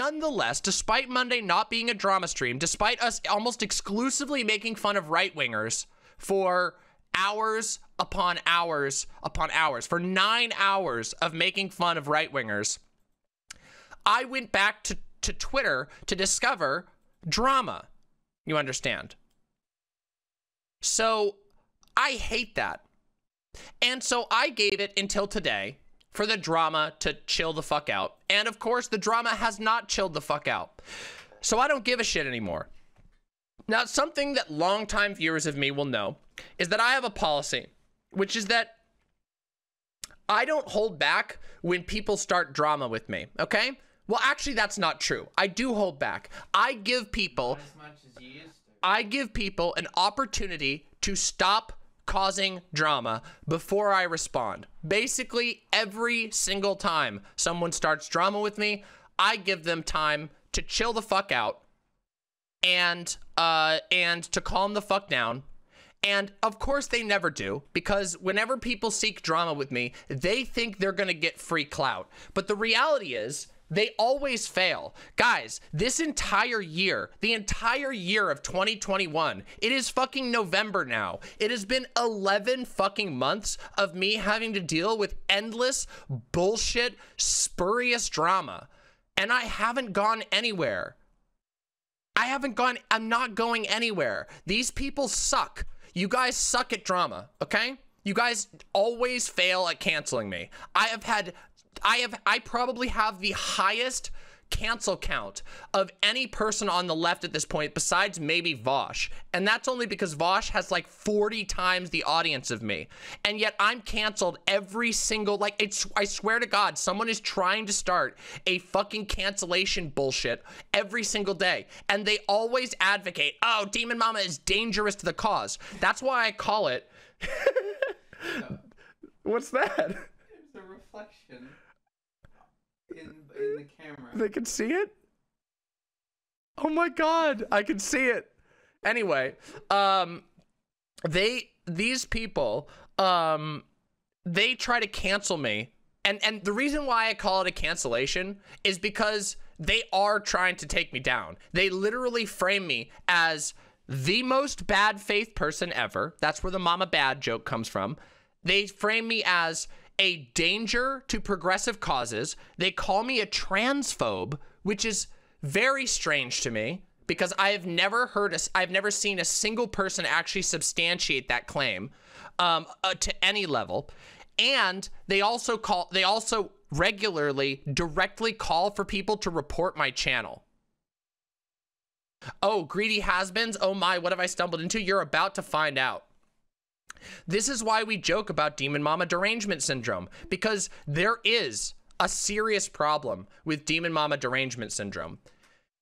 Nonetheless, despite Monday not being a drama stream, despite us almost exclusively making fun of right-wingers for hours upon hours upon hours, for 9 hours of making fun of right-wingers, I went back to Twitter to discover drama. You understand? So I hate that. And so I gave it until today for the drama to chill the fuck out. And of course, the drama has not chilled the fuck out. So I don't give a shit anymore. Now, something that longtime viewers of me will know is that I have a policy, which is that I don't hold back when people start drama with me, okay? Well, actually, that's not true. I do hold back. I give people, not as much as you used to. I give people an opportunity to stop causing drama before I respond. Basically, every single time someone starts drama with me, I give them time to chill the fuck out and to calm the fuck down. And of course they never do, because whenever people seek drama with me, they think they're gonna get free clout. But the reality is, they always fail. Guys, this entire year, the entire year of 2021, it is fucking November now. It has been 11 fucking months of me having to deal with endless bullshit, spurious drama. And I haven't gone anywhere. I'm not going anywhere. These people suck. You guys suck at drama, okay? You guys always fail at canceling me. I probably have the highest cancel count of any person on the left at this point, besides maybe Vosh. And that's only because Vosh has like 40 times the audience of me. And yet I'm canceled every single, like, it's, I swear to God, someone is trying to start a fucking cancellation bullshit every single day. And they always advocate, oh, DemonMama is dangerous to the cause. That's why I call it. What's that? It's a reflection. In the camera. They can see it? Oh my God, I can see it. Anyway, these people, they try to cancel me. And the reason why I call it a cancellation is because they are trying to take me down. They literally frame me as the most bad faith person ever. That's where the mama bad joke comes from. They frame me as a danger to progressive causes. They call me a transphobe, which is very strange to me because I have never heard, I've never seen a single person actually substantiate that claim to any level. And they also regularly directly call for people to report my channel. Oh, greedy has-beens. Oh my, what have I stumbled into? You're about to find out. This is why we joke about DemonMama derangement syndrome, because there is a serious problem with DemonMama derangement syndrome.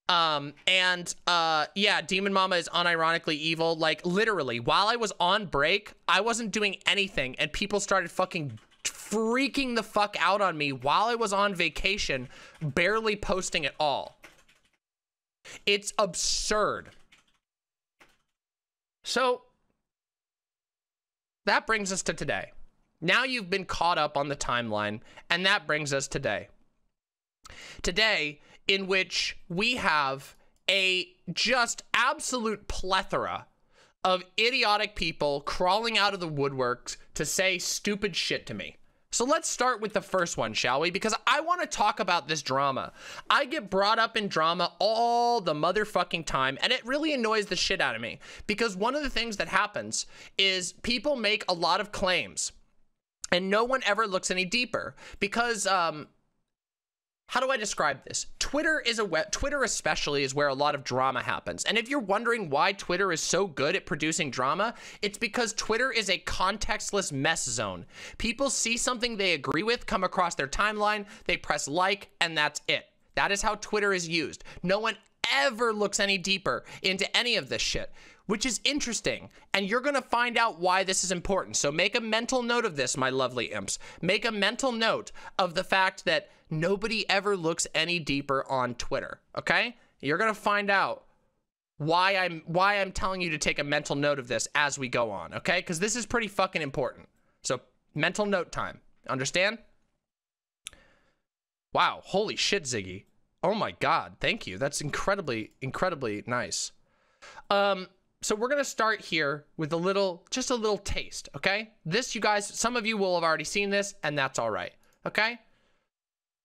Yeah, DemonMama is unironically evil. Like, literally, while I was on break, I wasn't doing anything, and people started fucking freaking the fuck out on me while I was on vacation, barely posting at all. It's absurd. So that brings us to today. Now you've been caught up on the timeline, and that brings us today. Today, in which we have a just absolute plethora of idiotic people crawling out of the woodworks to say stupid shit to me. So let's start with the first one, shall we? Because I want to talk about this drama. I get brought up in drama all the motherfucking time, and it really annoys the shit out of me. Because one of the things that happens is people make a lot of claims, and no one ever looks any deeper. Because, how do I describe this? Twitter especially is where a lot of drama happens. And if you're wondering why Twitter is so good at producing drama, it's because Twitter is a contextless mess zone. People see something they agree with come across their timeline, they press like, and that's it. That is how Twitter is used. No one ever looks any deeper into any of this shit, which is interesting. And you're gonna find out why this is important. So make a mental note of this, my lovely imps. Make a mental note of the fact that nobody ever looks any deeper on Twitter, okay? You're gonna find out why I'm telling you to take a mental note of this as we go on, okay? Because this is pretty fucking important. So mental note time, understand? Wow, holy shit, Ziggy. Oh my God, thank you. That's incredibly, incredibly nice. So we're gonna start here with a little, just a little taste, okay? This, you guys, some of you will have already seen this, and that's all right, okay?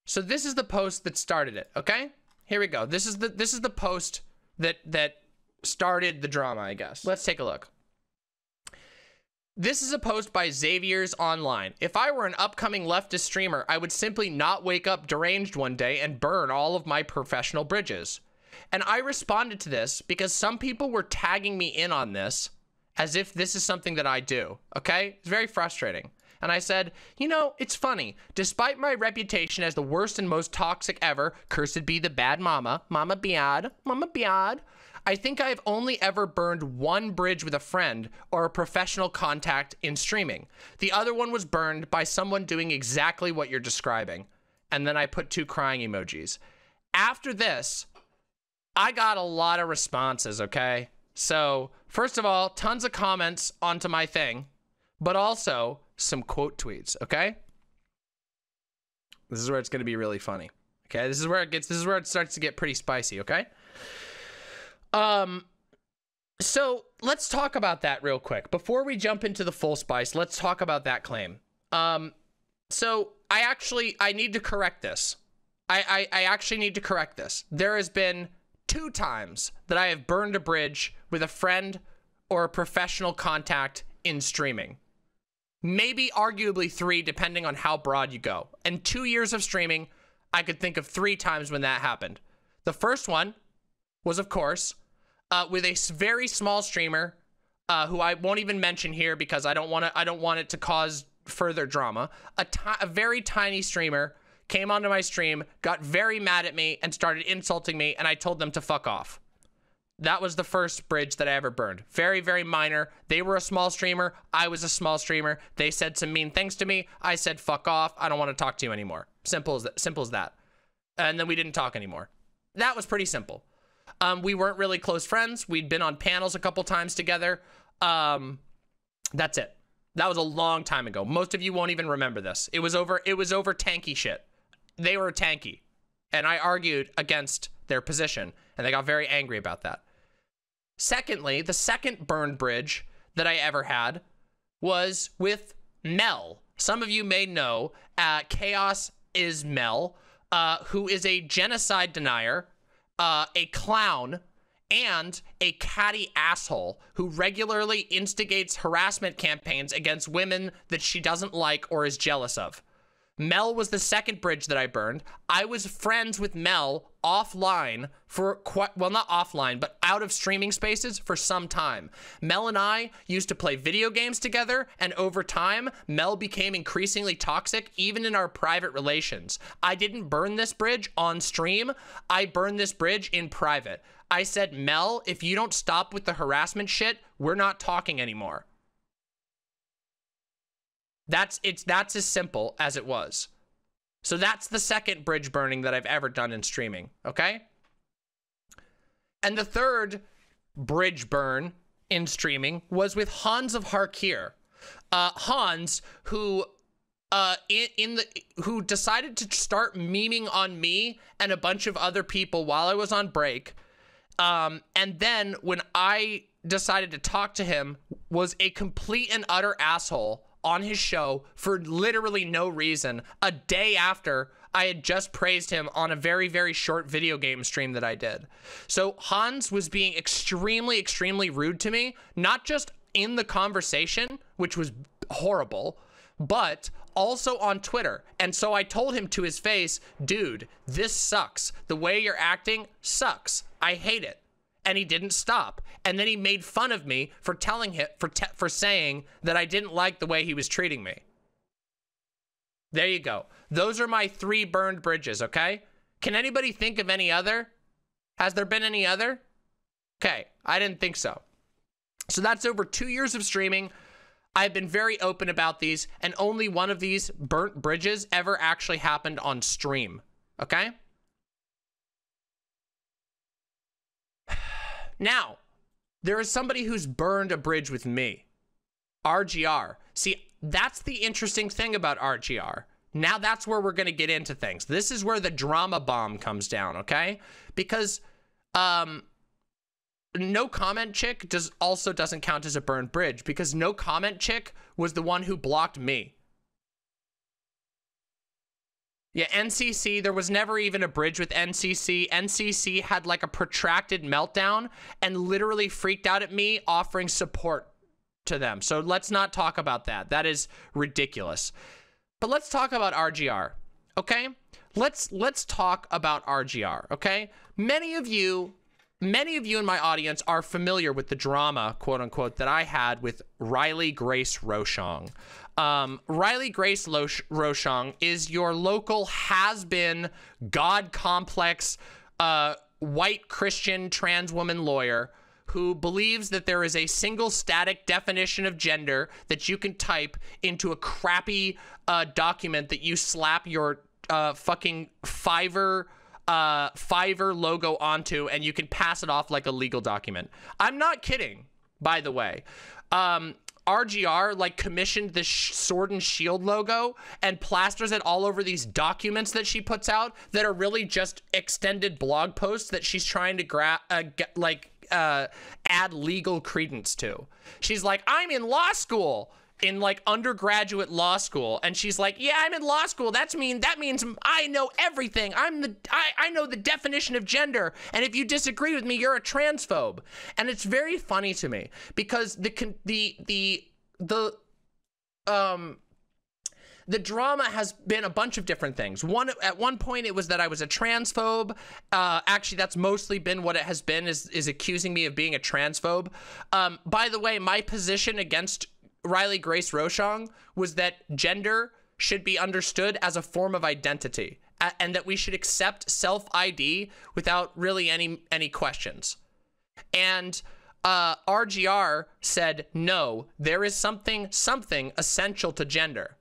So this is the post that started it, okay? Here we go. This is the post that started the drama, I guess. Let's take a look. This is a post by Xavier's Online. If I were an upcoming leftist streamer, I would simply not wake up deranged one day and burn all of my professional bridges. And I responded to this because some people were tagging me in on this as if this is something that I do, okay? It's very frustrating. And I said, you know, it's funny. Despite my reputation as the worst and most toxic ever, cursed be the bad mama, mama bad, I think I've only ever burned one bridge with a friend or a professional contact in streaming. The other one was burned by someone doing exactly what you're describing. And then I put two crying emojis. After this, I got a lot of responses, okay? So, first of all, tons of comments onto my thing, but also some quote tweets, okay? This is where it's gonna be really funny, okay? This is where it starts to get pretty spicy, okay? So let's talk about that real quick. Before we jump into the full spice, let's talk about that claim. So I need to correct this. I actually need to correct this. There has been 2 times that I have burned a bridge with a friend or a professional contact in streaming. Maybe arguably 3, depending on how broad you go. In 2 years of streaming, I could think of 3 times when that happened. The first one was, of course, with a very small streamer who I won't even mention here because I don't want it to cause further drama. A very tiny streamer came onto my stream, got very mad at me, and started insulting me, and I told them to fuck off. That was the first bridge that I ever burned. Very, very minor. They were a small streamer. I was a small streamer. They said some mean things to me. I said, fuck off. I don't want to talk to you anymore. Simple as that. And then we didn't talk anymore. That was pretty simple. We weren't really close friends. We'd been on panels a couple times together. That's it. That was a long time ago. Most of you won't even remember this. It was over tanky shit. They were tanky, and I argued against their position, and they got very angry about that. Secondly, the second burn bridge that I ever had was with Mel. Some of you may know Chaos is Mel, who is a genocide denier, a clown, and a catty asshole who regularly instigates harassment campaigns against women that she doesn't like or is jealous of. Mel was the second bridge that I burned. I was friends with Mel offline for quite, well, not offline, but out of streaming spaces for some time. Mel and I used to play video games together, and over time, Mel became increasingly toxic, even in our private relations. I didn't burn this bridge on stream. I burned this bridge in private. I said, Mel, if you don't stop with the harassment shit, we're not talking anymore. That's as simple as it was. So that's the second bridge burning that I've ever done in streaming, okay? And the third bridge burn in streaming was with Hans of Harkier. Hans, who who decided to start memeing on me and a bunch of other people while I was on break. And then when I decided to talk to him, was a complete and utter asshole on his show for literally no reason, a day after I had just praised him on a very, very short video game stream that I did. So Hans was being extremely, extremely rude to me, not just in the conversation, which was horrible, but also on Twitter. And so I told him to his face, dude, this sucks. The way you're acting sucks. I hate it. And he didn't stop. And then he made fun of me for telling him, for saying that I didn't like the way he was treating me. There you go. Those are my 3 burned bridges, okay? Can anybody think of any other? Has there been any other? Okay, I didn't think so. So that's over 2 years of streaming. I've been very open about these, and only one of these burnt bridges ever actually happened on stream, okay? Now, there is somebody who's burned a bridge with me, RGR. See, that's the interesting thing about RGR, Now that's where we're going to get into things. This is where the drama bomb comes down, okay? Because no comment chick also doesn't count as a burned bridge, because no comment chick was the one who blocked me. Yeah, NCC, there was never even a bridge with NCC. NCC had like a protracted meltdown and literally freaked out at me offering support to them. So let's not talk about that. That is ridiculous. But let's talk about RGR, okay? Let's talk about RGR, okay? Many of you in my audience are familiar with the drama, quote unquote, that I had with Riley Grace Roshong. Riley Grace Roshong is your local has-been, God-complex, white Christian trans woman lawyer who believes that there is a single static definition of gender that you can type into a crappy document that you slap your fucking Fiverr logo onto, and you can pass it off like a legal document. I'm not kidding, by the way. RGR like commissioned this Sword and Shield logo and plasters it all over these documents that she puts out that are really just extended blog posts that she's trying to add legal credence to. She's like, I'm in law school, in like undergraduate law school, and she's like, yeah, I'm in law school, that means I know everything, I know the definition of gender, and if you disagree with me, you're a transphobe. And it's very funny to me because the drama has been a bunch of different things. At one point it was that I was a transphobe. Actually, that's mostly been what it has been, is accusing me of being a transphobe. By the way, my position against Riley Grace Roshong was that gender should be understood as a form of identity, and that we should accept self-ID without really any questions. And RGR said, no, there is something essential to gender.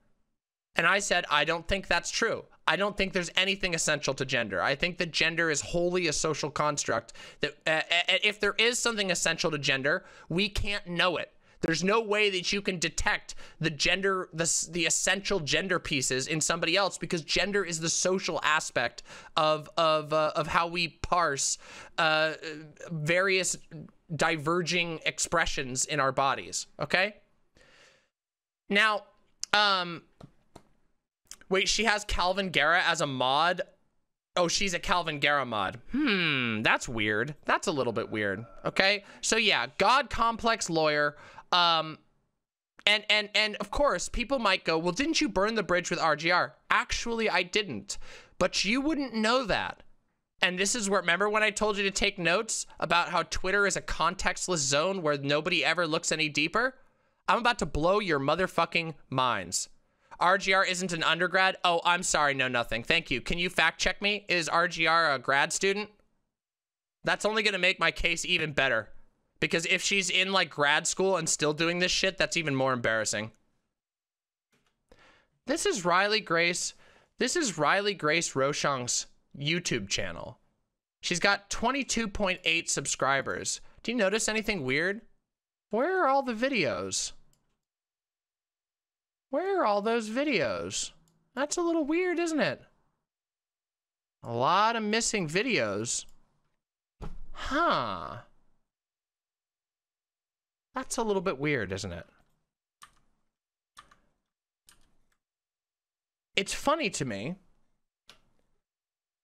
And I said, I don't think that's true. I don't think there's anything essential to gender. I think that gender is wholly a social construct. That if there is something essential to gender, we can't know it. There's no way that you can detect the gender, the essential gender pieces in somebody else, because gender is the social aspect of how we parse various diverging expressions in our bodies. Okay. Now, wait, she has Calvin Guerra as a mod. Oh, she's a Calvin Guerra mod. That's weird. That's a little bit weird. Okay. So yeah, God complex lawyer. And of course people might go, well, didn't you burn the bridge with RGR? Actually, I didn't, but you wouldn't know that. And this is where, remember when I told you to take notes about how Twitter is a contextless zone where nobody ever looks any deeper? I'm about to blow your motherfucking minds. RGR isn't an undergrad. Oh, I'm sorry. No, nothing. Thank you. Can you fact check me? Is RGR a grad student? That's only going to make my case even better. Because if she's in like grad school and still doing this shit, that's even more embarrassing. This is Riley Grace. This is Riley Grace Roshong's YouTube channel. She's got 22.8 subscribers. Do you notice anything weird? Where are all the videos? Where are all those videos? That's a little weird, isn't it? A lot of missing videos. Huh. That's a little bit weird, isn't it? It's funny to me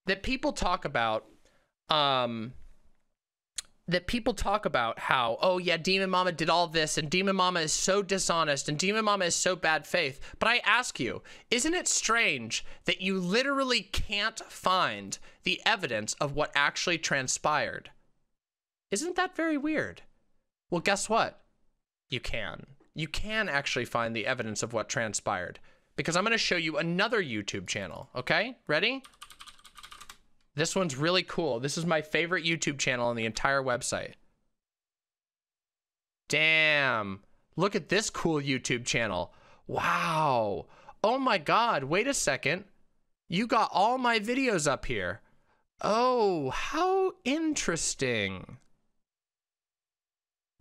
that people talk about, how, oh yeah, DemonMama did all this, and DemonMama is so dishonest, and DemonMama is so bad faith. But I ask you, isn't it strange that you literally can't find the evidence of what actually transpired? Isn't that very weird? Well, guess what? You can. You can actually find the evidence of what transpired, because I'm going to show you another YouTube channel. Okay, ready? This one's really cool. This is my favorite YouTube channel on the entire website. Damn. Look at this cool YouTube channel. Wow. Oh my God. Wait a second. You got all my videos up here. Oh, how interesting.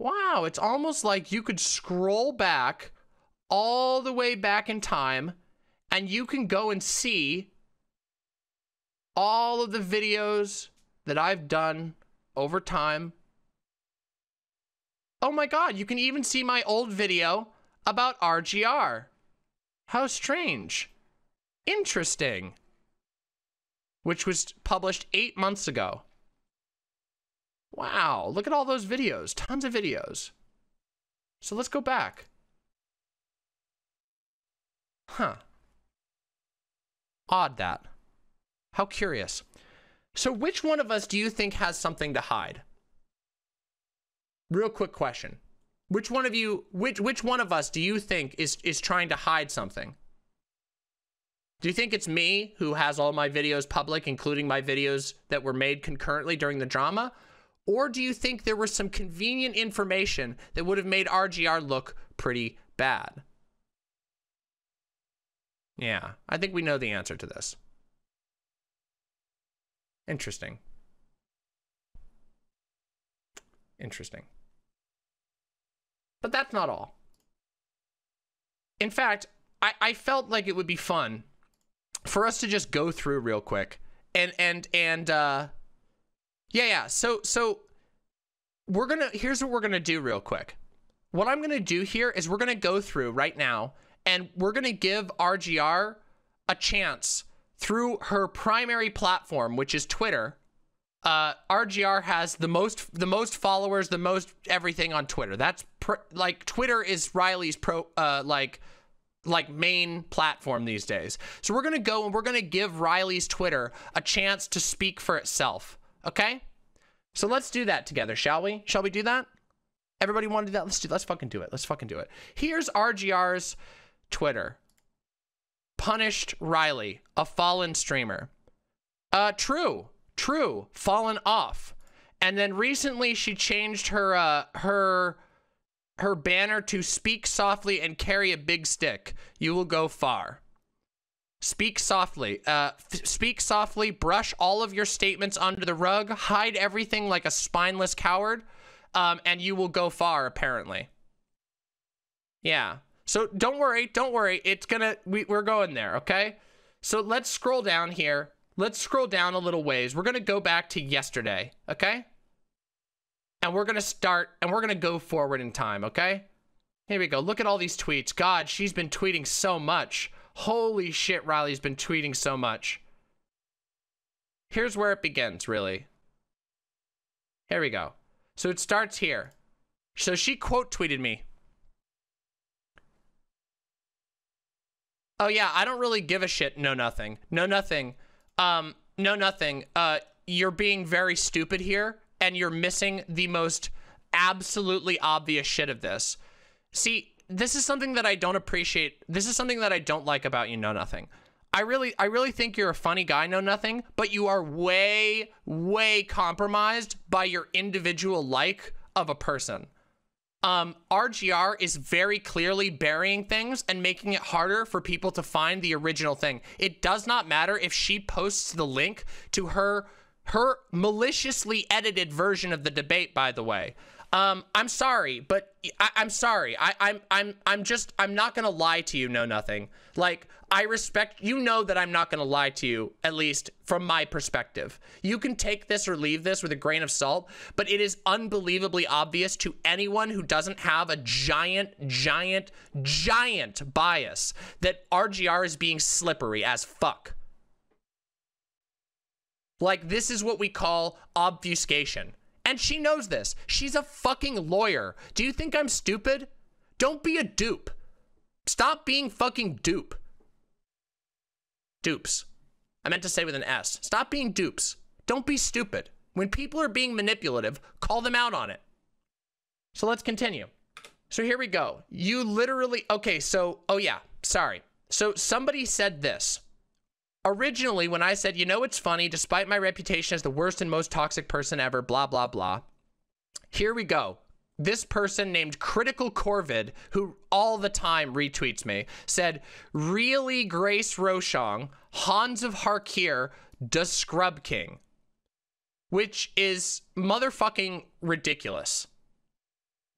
Wow, it's almost like you could scroll back all the way back in time and you can go and see all of the videos that I've done over time. Oh my God, you can even see my old video about RGR. How strange. Interesting. Which was published 8 months ago. Wow, look at all those videos. Tons of videos. So let's go back. Huh. Odd that. How curious. So which one of us do you think has something to hide? Real quick question. Which one of you, which one of us do you think is trying to hide something? Do you think it's me who has all my videos public, including my videos that were made concurrently during the drama? Or do you think there was some convenient information that would have made RGR look pretty bad? Yeah, I think we know the answer to this. Interesting. Interesting. But that's not all. In fact, I felt like it would be fun for us to just go through real quick and yeah. So we're gonna, here's what we're gonna do real quick. What I'm gonna do here is we're gonna go through right now and we're gonna give RGR a chance through her primary platform, which is Twitter. RGR has the most followers, the most everything on Twitter. That's like Twitter is Riley's main platform these days. So we're gonna go and we're gonna give Riley's Twitter a chance to speak for itself. Okay, so let's do that together, shall we? Shall we do that? Everybody want to do that? Let's fucking do it. Let's fucking do it. Here's RGR's Twitter. Punished Riley, a fallen streamer. True, fallen off. And then recently she changed her her banner to "Speak softly and carry a big stick. You will go far. Speak softly. Speak softly, brush all of your statements under the rug, hide everything like a spineless coward, and you will go far," apparently. Yeah. So don't worry. It's gonna, we're going there, okay? So let's scroll down here. Let's scroll down a little ways. We're gonna go back to yesterday, okay? And we're gonna start, and we're gonna go forward in time, okay? Here we go, look at all these tweets. God, she's been tweeting so much. Holy shit, Riley's been tweeting so much. Here's where it begins, really. Here we go. So it starts here. So she quote tweeted me. Oh yeah, I don't really give a shit. No, nothing. No, nothing. No, nothing. You're being very stupid here, and you're missing the most absolutely obvious shit of this. See, this is something that I don't appreciate. This is something that I don't like about you, No Nothing. I really think you're a funny guy, No Nothing, but you are way, way compromised by your individual like of a person. RGR is very clearly burying things and making it harder for people to find the original thing. It does not matter if she posts the link to her maliciously edited version of the debate, by the way. I'm sorry, but I'm not gonna lie to you, No Nothing. Like, I respect, you know that I'm not gonna lie to you, at least from my perspective. You can take this or leave this with a grain of salt, but it is unbelievably obvious to anyone who doesn't have a giant bias that RGR is being slippery as fuck. Like, this is what we call obfuscation. And she knows this. She's a fucking lawyer. Do you think I'm stupid? Don't be a dupe. Stop being fucking dupe. Dupes. I meant to say with an S. Stop being dupes. Don't be stupid. When people are being manipulative, call them out on it. So let's continue. So here we go. You literally, okay, so, oh yeah, sorry. So somebody said this. Originally, when I said, you know, it's funny, despite my reputation as the worst and most toxic person ever, blah, blah, blah. Here we go. This person named Critical Corvid, who all the time retweets me, said, "Riley Grace Roshong, Hans of Harkier, DeScrubKing," which is motherfucking ridiculous.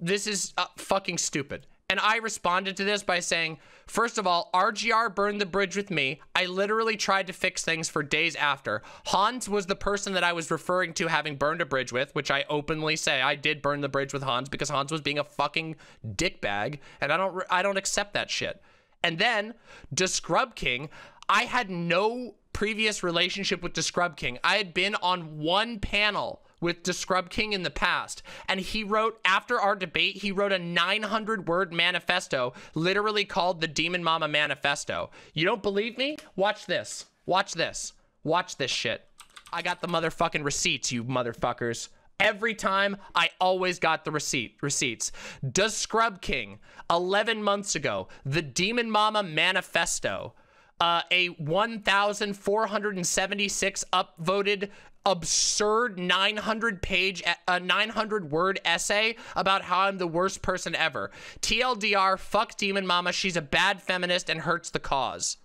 This is fucking stupid. And I responded to this by saying, first of all, RGR burned the bridge with me. I literally tried to fix things for days after. Hans was the person that I was referring to having burned a bridge with, which I openly say I did burn the bridge with Hans because Hans was being a fucking dickbag, and I don't accept that shit. And then DeScrubKing, I had no previous relationship with DeScrubKing. I had been on one panel with DeScrubKing in the past, and he wrote, after our debate, he wrote a 900-word manifesto, literally called the DemonMama Manifesto. You don't believe me? Watch this. Watch this. Watch this shit. I got the motherfucking receipts, you motherfuckers. Every time, I always got the receipts. DeScrubKing, 11 months ago, the DemonMama Manifesto, a 1,476 upvoted absurd 900-word essay about how I'm the worst person ever. TLDR, fuck DemonMama, she's a bad feminist and hurts the cause.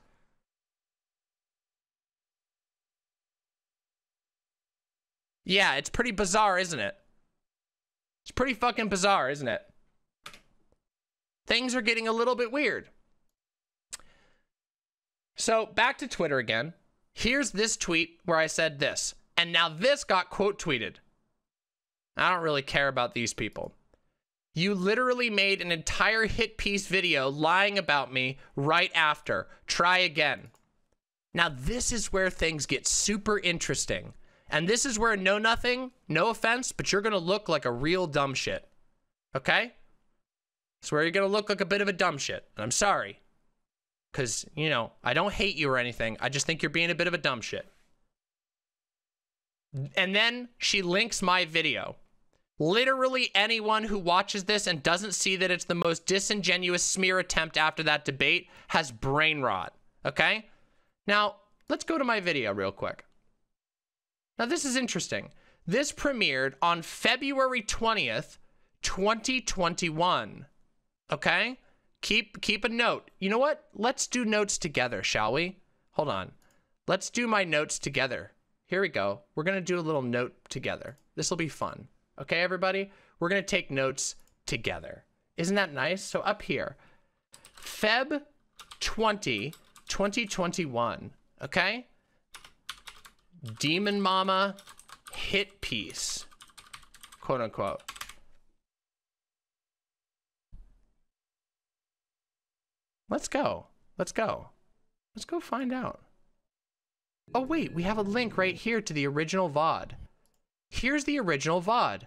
Yeah, it's pretty bizarre, isn't it? It's pretty fucking bizarre, isn't it? Things are getting a little bit weird. So, back to Twitter again. Here's this tweet where I said this, and now this got quote tweeted. I don't really care about these people. You literally made an entire hit piece video lying about me right after. Try again. Now this is where things get super interesting. And this is where know nothing, no offense, but you're gonna look like a real dumb shit. Okay? It's where you're gonna look like a bit of a dumb shit, and I'm sorry. Because, you know, I don't hate you or anything. I just think you're being a bit of a dumb shit. And then she links my video. Literally anyone who watches this and doesn't see that it's the most disingenuous smear attempt after that debate has brain rot. Okay? Now, let's go to my video real quick. Now, this is interesting. This premiered on February 20th, 2021. Okay? Keep a note. You know what? Let's do notes together, shall we? Hold on. Let's do my notes together. Here we go. We're going to do a little note together. This will be fun. Okay, everybody? We're going to take notes together. Isn't that nice? So up here, Feb 20, 2021. Okay? DemonMama hit piece, quote unquote. Let's go. Let's go. Let's go find out. Oh, wait. We have a link right here to the original VOD. Here's the original VOD.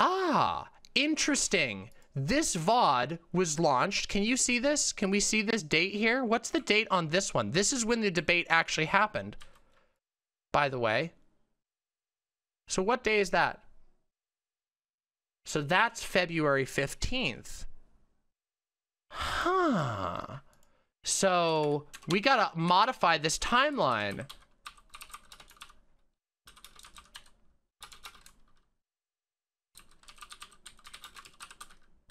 Ah, interesting. This VOD was launched. Can you see this? Can we see this date here? What's the date on this one? This is when the debate actually happened, by the way. So what day is that? So that's February 15th. Huh. So we gotta modify this timeline.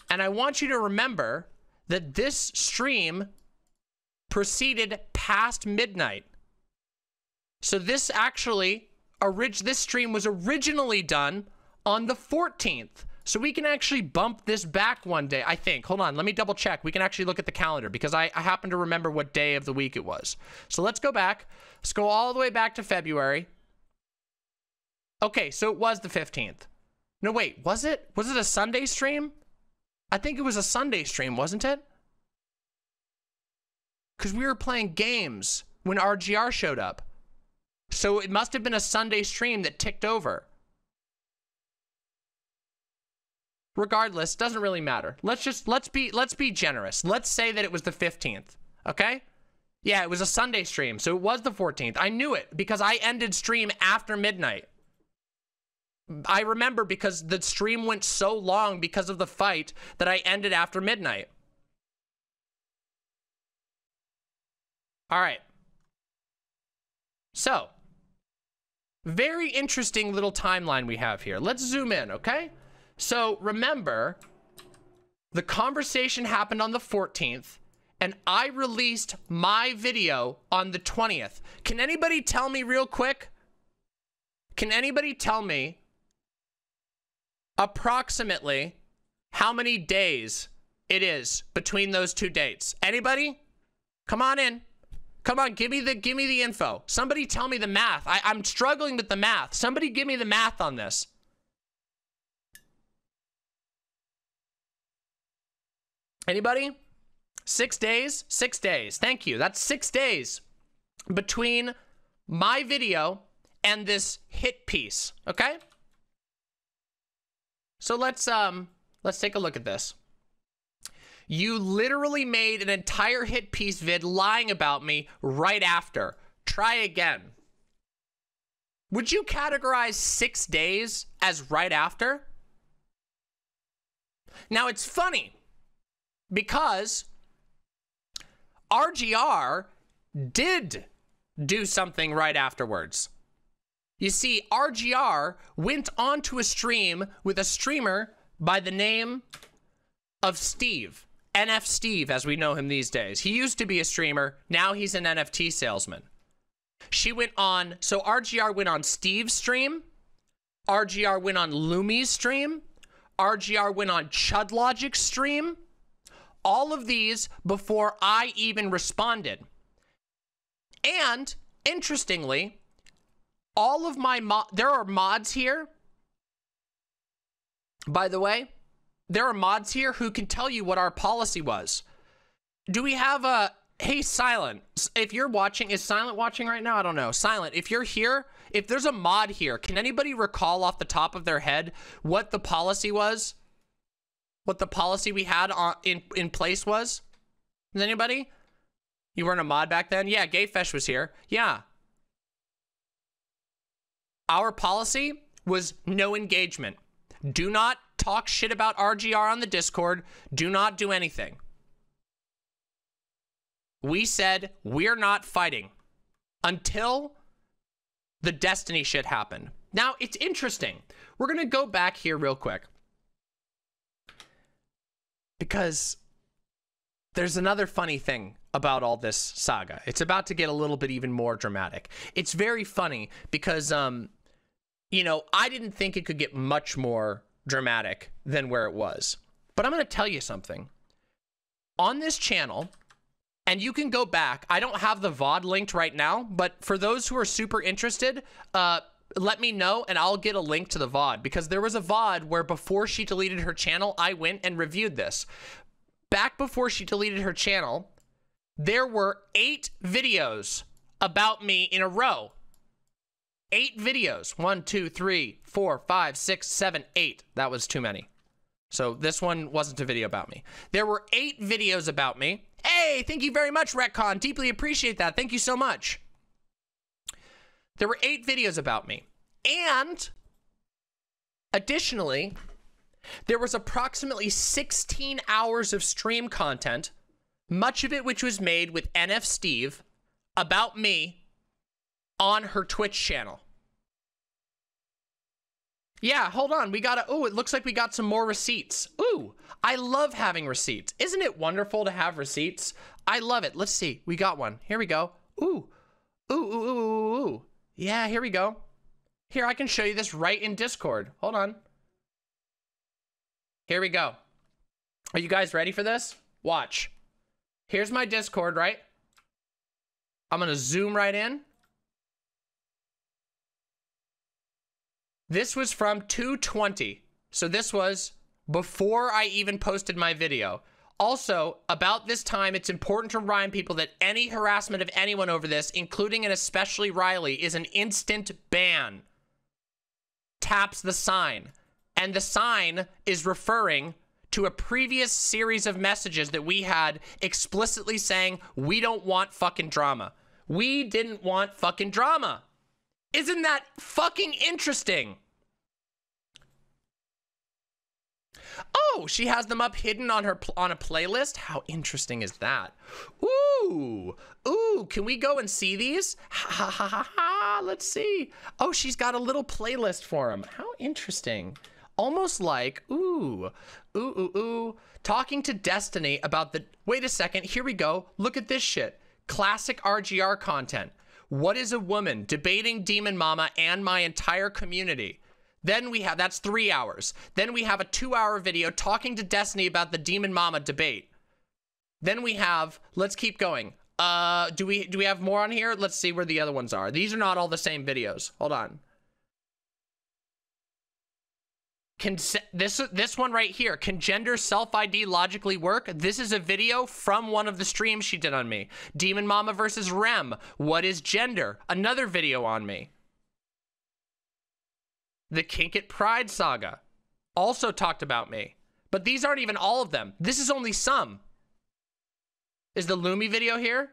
And I want you to remember that this stream proceeded past midnight. So this actually, this stream was originally done on the 14th. So we can actually bump this back one day, I think. Hold on, let me double check. We can actually look at the calendar because I happen to remember what day of the week it was. So let's go back. Let's go all the way back to February. Okay, so it was the 15th. No, wait, was it? Was it a Sunday stream? I think it was a Sunday stream, wasn't it? Because we were playing games when RGR showed up. So it must have been a Sunday stream that ticked over. Regardless, doesn't really matter. Let's be generous. Let's say that it was the 15th, okay? Yeah, it was a Sunday stream, so it was the 14th. I knew it because I ended stream after midnight. I remember because the stream went so long because of the fight that I ended after midnight. All right. So, very interesting little timeline we have here. Let's zoom in, okay? So remember, the conversation happened on the 14th, and I released my video on the 20th. Can anybody tell me real quick? Can anybody tell me approximately how many days it is between those two dates. Anybody? Come on in. Come on, give me the info. Somebody tell me the math. I'm struggling with the math. Somebody give me the math on this. Anybody? 6 days? 6 days. Thank you. That's 6 days between my video and this hit piece, okay? So let's take a look at this. You literally made an entire hit piece vid lying about me right after. Try again. Would you categorize 6 days as right after? Now it's funny because RGR did do something right afterwards. You see, RGR went onto a stream with a streamer by the name of Steve. NF Steve, as we know him these days. He used to be a streamer. Now he's an NFT salesman. She went on, so RGR went on Steve's stream. RGR went on Lumi's stream. RGR went on ChudLogic's stream. All of these before I even responded. And interestingly, all of my there are mods here, by the way. There are mods here who can tell you what our policy was. Do we have a, hey, Silent, if you're watching, is Silent watching right now? I don't know. Silent, if you're here, if there's a mod here, can anybody recall off the top of their head what the policy was? What the policy we had on, in place was? Is anybody? You weren't a mod back then? Yeah, GayFesh was here. Yeah. Our policy was no engagement. Do not talk shit about RGR on the Discord. Do not do anything. We said we're not fighting until the Destiny shit happened. Now, it's interesting. We're going to go back here real quick because there's another funny thing about all this saga. It's about to get a little bit even more dramatic. It's very funny because, you know, I didn't think it could get much more dramatic than where it was. But I'm going to tell you something. On this channel, and you can go back, I don't have the VOD linked right now, but for those who are super interested, let me know and I'll get a link to the VOD, because there was a VOD where before she deleted her channel, I went and reviewed this. Back before she deleted her channel, there were 8 videos about me in a row. 8 videos. 1, 2, 3, 4, 5, 6, 7, 8. That was too many. So this one wasn't a video about me. There were 8 videos about me. Hey, thank you very much, Retcon. Deeply appreciate that. Thank you so much. There were 8 videos about me. And additionally, there was approximately 16 hours of stream content, much of it which was made with NF Steve about me on her Twitch channel. Yeah, hold on. We gotta, oh, it looks like we got some more receipts. Ooh, I love having receipts. Isn't it wonderful to have receipts? I love it. Let's see. We got one. Here we go. Ooh. Ooh, ooh, ooh, ooh, ooh. Yeah, here we go. Here, I can show you this right in Discord. Hold on. Here we go. Are you guys ready for this? Watch. Here's my Discord, right? I'm gonna zoom right in. This was from 220. So this was before I even posted my video. Also, about this time, it's important to remind people that any harassment of anyone over this, including and especially Riley, is an instant ban. Taps the sign. And the sign is referring to a previous series of messages that we had explicitly saying, we don't want fucking drama. We didn't want fucking drama. Isn't that fucking interesting? Oh, she has them up hidden on her on a playlist. How interesting is that? Ooh, ooh, can we go and see these? Ha ha ha ha, let's see. Oh, she's got a little playlist for them. How interesting. Almost like, ooh, ooh, ooh, ooh. Talking to Destiny about the, wait a second, here we go. Look at this shit. Classic RGR content. What is a woman? Debating DemonMama and my entire community. Then we have, that's 3 hours. Then we have a 2-hour video talking to Destiny about the Demon Mama debate. Then we have, let's keep going. Do we have more on here? Let's see where the other ones are. These are not all the same videos. Hold on. Can this one right here, can gender self-ID logically work? This is a video from one of the streams she did on me. Demon Mama versus Rem, what is gender? Another video on me. The Kink It Pride saga, also talked about me. But these aren't even all of them. This is only some. Is the Lumi video here?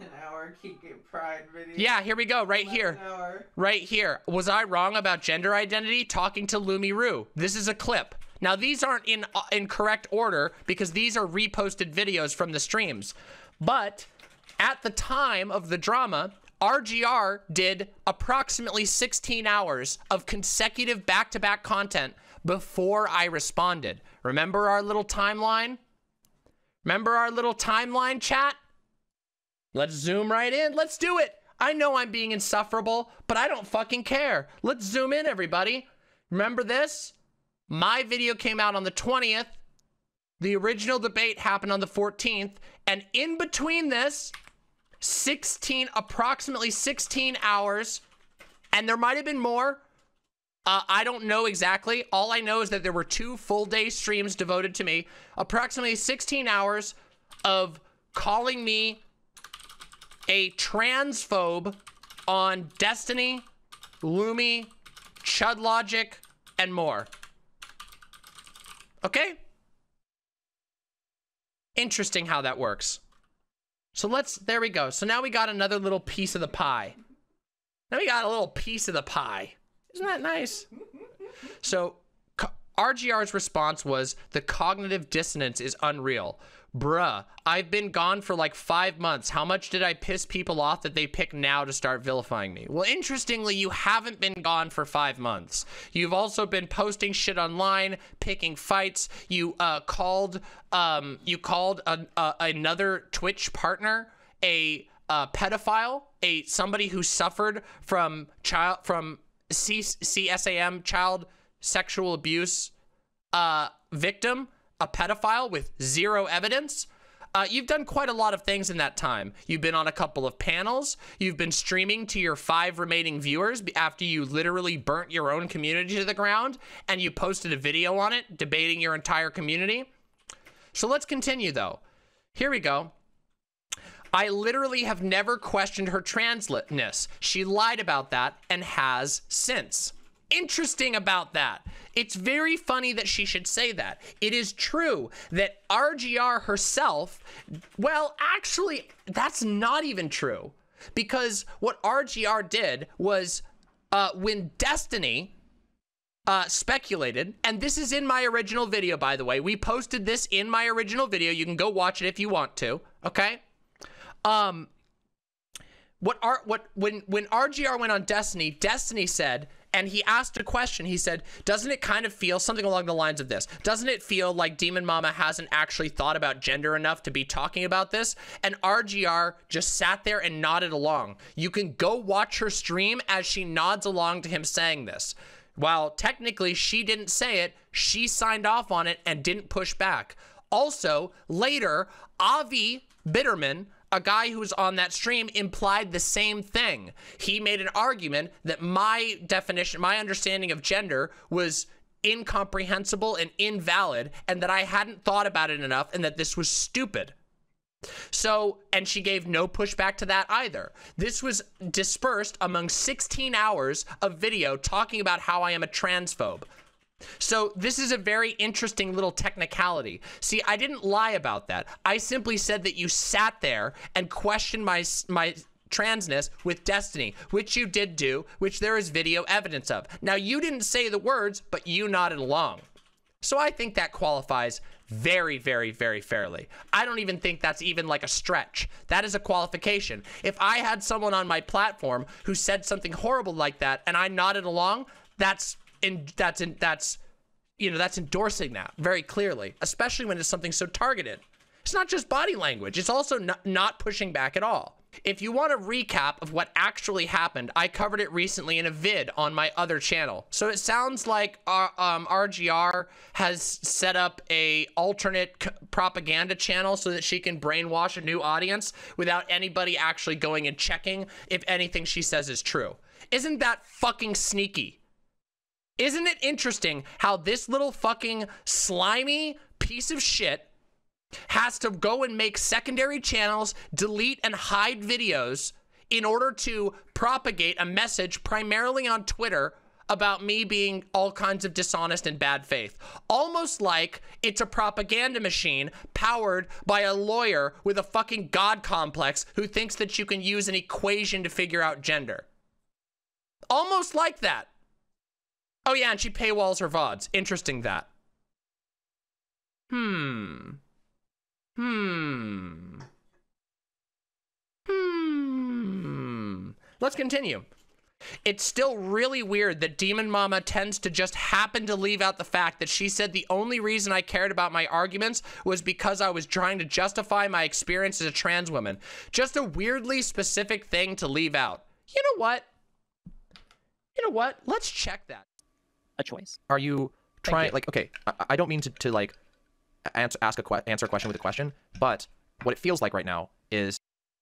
An hour Kink It Pride video. Yeah, here we go, right here. Right here. Was I wrong about gender identity? Talking to Lumi Roo. This is a clip. Now these aren't in correct order because these are reposted videos from the streams. But at the time of the drama, RGR did approximately 16 hours of consecutive back-to-back content before I responded. Remember our little timeline? Remember our little timeline, chat? Let's zoom right in. Let's do it. I know I'm being insufferable, but I don't fucking care. Let's zoom in, everybody. Remember this? My video came out on the 20th. The original debate happened on the 14th. And in between this, approximately 16 hours, and there might have been more. I don't know exactly. All I know is that there were 2 full day streams devoted to me, approximately 16 hours of calling me a transphobe on Destiny, Lumi, ChudLogic, and more. Okay, interesting how that works. So let's, there we go. So now we got another little piece of the pie. Now we got a little piece of the pie. Isn't that nice? So RGR's response was, the cognitive dissonance is unreal. Bruh, I've been gone for like 5 months. How much did I piss people off that they pick now to start vilifying me? Well, interestingly, you haven't been gone for 5 months. You've also been posting shit online, picking fights. You called another Twitch partner a pedophile, somebody who suffered from CSAM, child sexual abuse victim, a pedophile with 0 evidence. You've done quite a lot of things in that time. You've been on a couple of panels. You've been streaming to your 5 remaining viewers after you literally burnt your own community to the ground, and you posted a video on it debating your entire community. So let's continue though. Here we go. I literally have never questioned her transness. She lied about that and has since. Interesting about that. It's very funny that she should say that. It is true that RGR herself, well, actually, that's not even true, because what RGR did was when Destiny speculated, and this is in my original video, by the way. We posted this in my original video. You can go watch it if you want to, okay? When RGR went on Destiny, Destiny said, and he asked a question. He said, doesn't it kind of feel something along the lines of this? Doesn't it feel like Demon Mama hasn't actually thought about gender enough to be talking about this? And RGR just sat there and nodded along. You can go watch her stream as she nods along to him saying this. While technically she didn't say it, she signed off on it and didn't push back. Also, later, Avi Bitterman, a guy who was on that stream, implied the same thing. He made an argument that my definition, my understanding of gender was incomprehensible and invalid, and that I hadn't thought about it enough, and that this was stupid. So, and she gave no pushback to that either. This was dispersed among 16 hours of video talking about how I am a transphobe. So this is a very interesting little technicality. See, I didn't lie about that. I simply said that you sat there and questioned my transness with Destiny, which you did do, which there is video evidence of. Now, you didn't say the words, but you nodded along. So I think that qualifies very, very, very fairly. I don't even think that's even like a stretch. That is a qualification. If I had someone on my platform who said something horrible like that and I nodded along, that's endorsing that very clearly, especially when it's something so targeted. It's not just body language. It's also not pushing back at all. If you want a recap of what actually happened, I covered it recently in a vid on my other channel. So it sounds like RGR has set up a alternate propaganda channel so that she can brainwash a new audience without anybody actually going and checking if anything she says is true. Isn't that fucking sneaky? Isn't it interesting how this little fucking slimy piece of shit has to go and make secondary channels, delete and hide videos in order to propagate a message primarily on Twitter about me being all kinds of dishonest and bad faith? Almost like it's a propaganda machine powered by a lawyer with a fucking god complex who thinks that you can use an equation to figure out gender. Almost like that. Oh yeah, and she paywalls her VODs. Interesting that. Let's continue. It's still really weird that DemonMama tends to just happen to leave out the fact that she said the only reason I cared about my arguments was because I was trying to justify my experience as a trans woman. Just a weirdly specific thing to leave out. You know what? You know what? Let's check that. A choice. Are you trying, like, okay, I don't mean to like, answer a question with a question, but what it feels like right now is,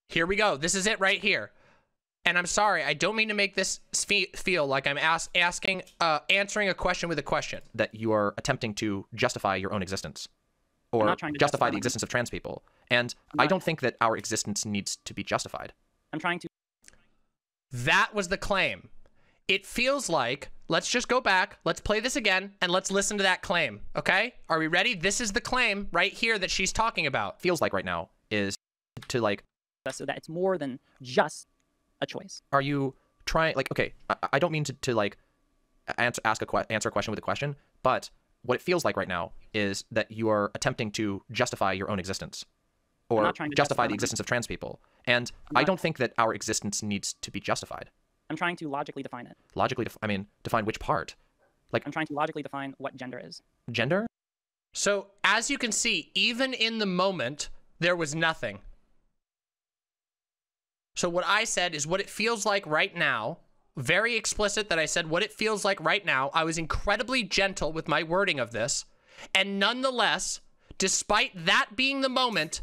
here we go, this is it right here. And I'm sorry, I don't mean to make this feel like I'm answering a question with a question, that you are attempting to justify your own existence or justify the existence of trans people. And I don't think that our existence needs to be justified. I'm trying to. That was the claim. It feels like, let's just go back, let's play this again, and let's listen to that claim, okay? Are we ready? This is the claim right here that she's talking about. Feels like right now is to like... So that it's more than just a choice. Are you trying, like, okay, I don't mean to like, answer a question with a question, but what it feels like right now is that you are attempting to justify your own existence or justify the existence of trans people. And I don't think that our existence needs to be justified. I'm trying to logically define it. Logically, I mean, define which part? Like, I'm trying to logically define what gender is. Gender? So, as you can see, even in the moment, there was nothing. So what I said is what it feels like right now. Very explicit that I said what it feels like right now. I was incredibly gentle with my wording of this. And nonetheless, despite that being the moment,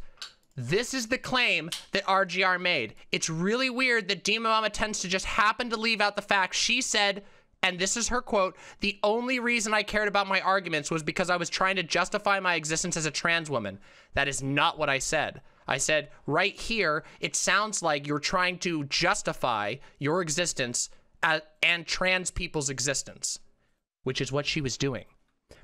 this is the claim that RGR made. It's really weird that DemonMama tends to just happen to leave out the fact she said, and this is her quote, the only reason I cared about my arguments was because I was trying to justify my existence as a trans woman. That is not what I said. I said, right here, it sounds like you're trying to justify your existence and trans people's existence, which is what she was doing.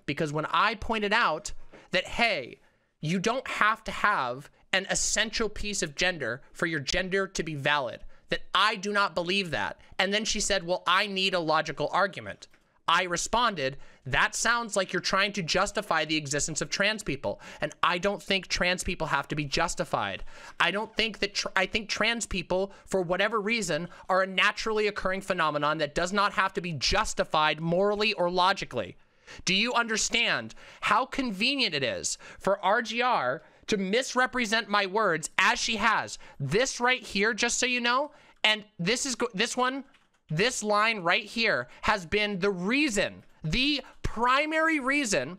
Because when I pointed out that, hey, you don't have to have an essential piece of gender for your gender to be valid, that I do not believe that. And then she said, well, I need a logical argument. I responded, that sounds like you're trying to justify the existence of trans people. And I don't think trans people have to be justified. I don't think that, I think trans people, for whatever reason, are a naturally occurring phenomenon that does not have to be justified morally or logically. Do you understand how convenient it is for RGR to misrepresent my words as she has? This right here, just so you know, and this is this line right here has been the reason, the primary reason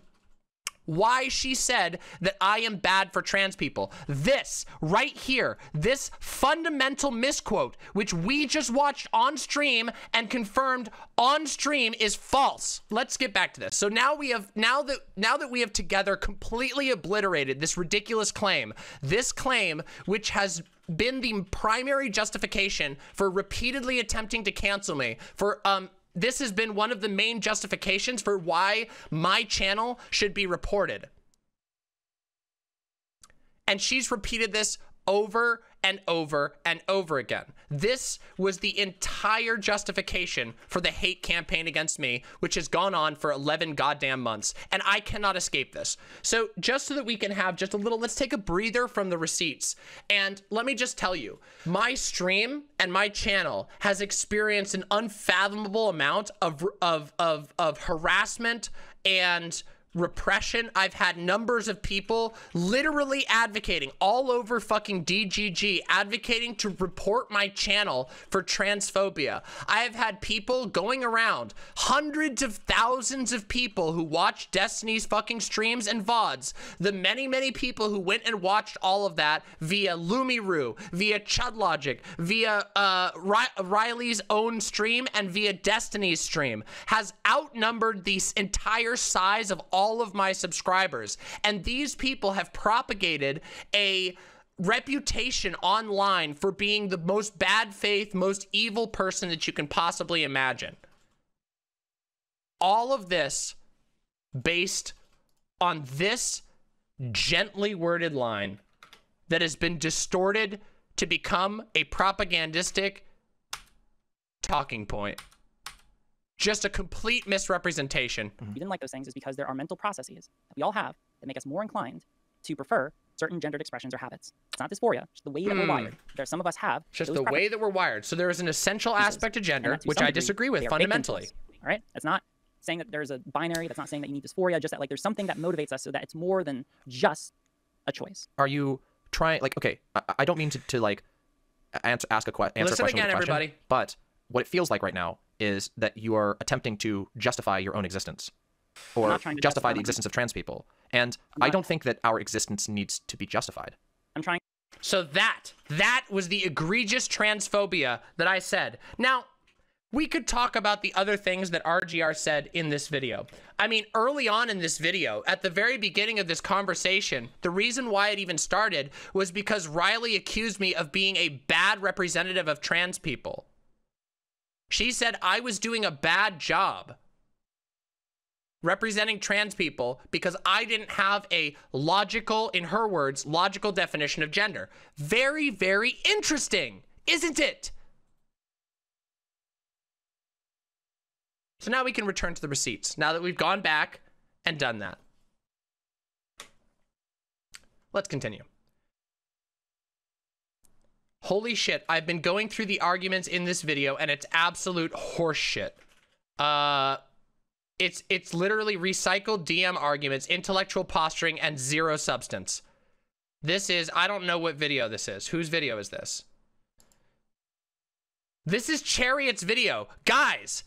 why she said that I am bad for trans people. This right here, this fundamental misquote, which we just watched on stream and confirmed on stream, is false. Let's get back to this. So now we have, now that we have together completely obliterated this ridiculous claim, this claim which has been the primary justification for repeatedly attempting to cancel me, for this has been one of the main justifications for why my channel should be reported. And she's repeated this over and over and over again. This was the entire justification for the hate campaign against me, which has gone on for 11 goddamn months, and I cannot escape this. So just so that we can have just a little, let's take a breather from the receipts. And let me just tell you, my stream and my channel has experienced an unfathomable amount of harassment and repression. I've had numbers of people literally advocating all over fucking DGG, advocating to report my channel for transphobia. I have had people going around, hundreds of thousands of people who watch Destiny's fucking streams and VODs, the many, many people who went and watched all of that via LumiRoo, via ChudLogic, via Riley's own stream, and via Destiny's stream, has outnumbered the entire size of all of my subscribers. And these people have propagated a reputation online for being the most bad faith, most evil person that you can possibly imagine. All of this based on this gently worded line that has been distorted to become a propagandistic talking point. Just a complete misrepresentation. Mm-hmm. We didn't like those things is because there are mental processes that we all have that make us more inclined to prefer certain gendered expressions or habits. It's not dysphoria, it's the way that we're wired. There, some of us have just the way that we're wired. So there is an essential aspect of gender, which I disagree with fundamentally. All right, that's not saying that there's a binary. That's not saying that you need dysphoria. Just that like there's something that motivates us so that it's more than just a choice. Are you trying like okay? I don't mean to like answer a question, but what it feels like right now is that you are attempting to justify your own existence or justify the existence of trans people. And I don't think that our existence needs to be justified. I'm trying. So that was the egregious transphobia that I said. Now, we could talk about the other things that RGR said in this video. I mean, early on in this video, at the very beginning of this conversation, the reason why it even started was because Riley accused me of being a bad representative of trans people. She said I was doing a bad job representing trans people because I didn't have a logical, in her words, logical definition of gender. Very, very interesting, isn't it? So now we can return to the receipts, now that we've gone back and done that. Let's continue. Holy shit, I've been going through the arguments in this video and it's absolute horseshit. It's literally recycled DM arguments, intellectual posturing, and zero substance. This is, I don't know what video this is. Whose video is this? This is Chariot's video. Guys,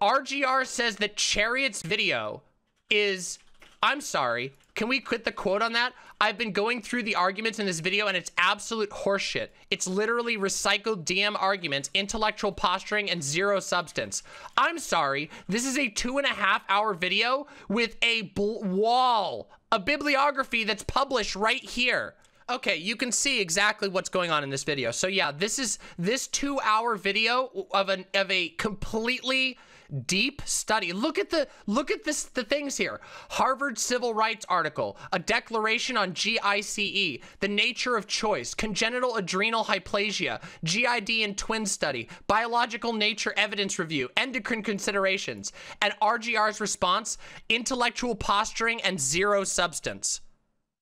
RGR says that Chariot's video is, I'm sorry, can we quit the quote on that? I've been going through the arguments in this video and it's absolute horseshit. It's literally recycled DM arguments, intellectual posturing, and zero substance. I'm sorry, this is a 2.5 hour video with a wall, a bibliography that's published right here. Okay, you can see exactly what's going on in this video. So yeah, this is this 2 hour video of a completely deep study. Look at this the things here. Harvard civil rights article, a declaration on GICE, the nature of choice, congenital adrenal hyplasia, GID and twin study, biological nature evidence review, endocrine considerations, and RGR's response, intellectual posturing and zero substance.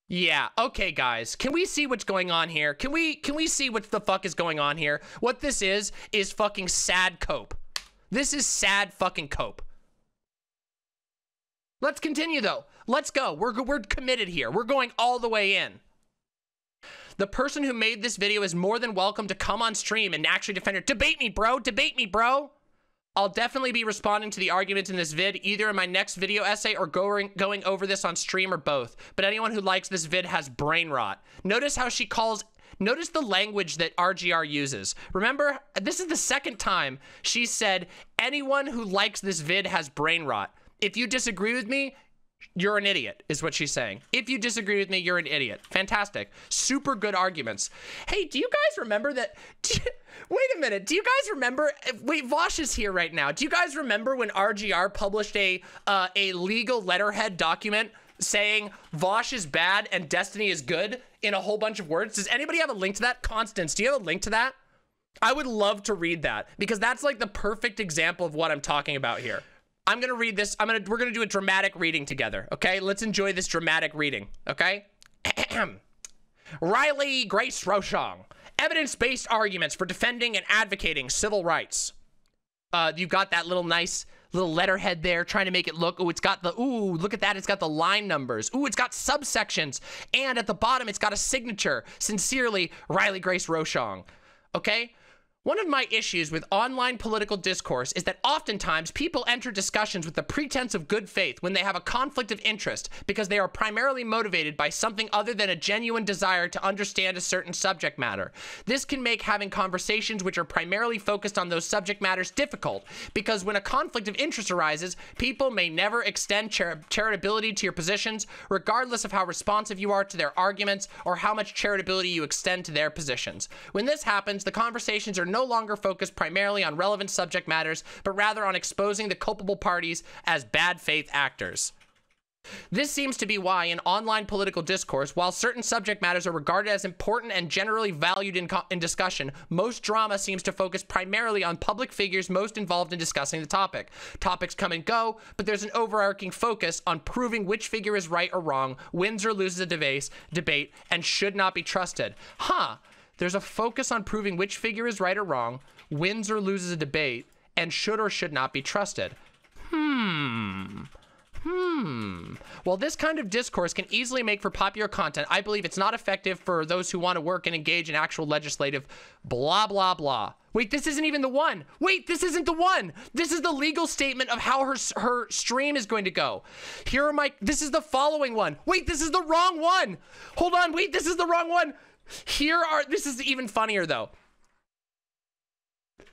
Yeah, okay guys, can we see what's going on here? Can we see what the fuck is going on here? What this is fucking sad cope. This is sad fucking cope. Let's continue though. Let's go. We're committed here. We're going all the way in. The person who made this video is more than welcome to come on stream and actually defend her. Debate me, bro. Debate me, bro. I'll definitely be responding to the arguments in this vid, either in my next video essay or going over this on stream or both. But anyone who likes this vid has brain rot. Notice how she calls... Notice the language that RGR uses. Remember, this is the second time she said, anyone who likes this vid has brain rot. If you disagree with me, you're an idiot, is what she's saying. If you disagree with me, you're an idiot. Fantastic. Super good arguments. Hey, do you guys remember that? Wait a minute. Do you guys remember? Wait, Vosh is here right now. Do you guys remember when RGR published a legal letterhead document saying Vosh is bad and Destiny is good in a whole bunch of words? Does anybody have a link to that? Constance, do you have a link to that? I would love to read that because that's like the perfect example of what I'm talking about here. I'm gonna read this. We're gonna do a dramatic reading together. Okay, let's enjoy this dramatic reading. Okay. Riley Grace Roshong, evidence-based arguments for defending and advocating civil rights. You've got that little nice little letterhead there, trying to make it look, oh, it's got the, ooh, look at that, it's got the line numbers. Ooh, it's got subsections. And at the bottom, it's got a signature. Sincerely, Riley Grace Roshong. Okay? One of my issues with online political discourse is that oftentimes people enter discussions with the pretense of good faith when they have a conflict of interest because they are primarily motivated by something other than a genuine desire to understand a certain subject matter. This can make having conversations which are primarily focused on those subject matters difficult because when a conflict of interest arises, people may never extend charitability to your positions, regardless of how responsive you are to their arguments or how much charitability you extend to their positions. When this happens, the conversations are no longer focused primarily on relevant subject matters, but rather on exposing the culpable parties as bad faith actors. This seems to be why in online political discourse, while certain subject matters are regarded as important and generally valued in discussion, most drama seems to focus primarily on public figures most involved in discussing the topic. Topics come and go, but there's an overarching focus on proving which figure is right or wrong, wins or loses a debate, and should not be trusted. Huh. There's a focus on proving which figure is right or wrong, wins or loses a debate, and should or should not be trusted. While this kind of discourse can easily make for popular content, I believe it's not effective for those who want to work and engage in actual legislative blah, blah, blah. Wait, this isn't even the one. Wait, this isn't the one. This is the legal statement of how her stream is going to go. Here are my, this is the following one. Wait, this is the wrong one. Hold on, wait, this is the wrong one. Here are, this is even funnier though.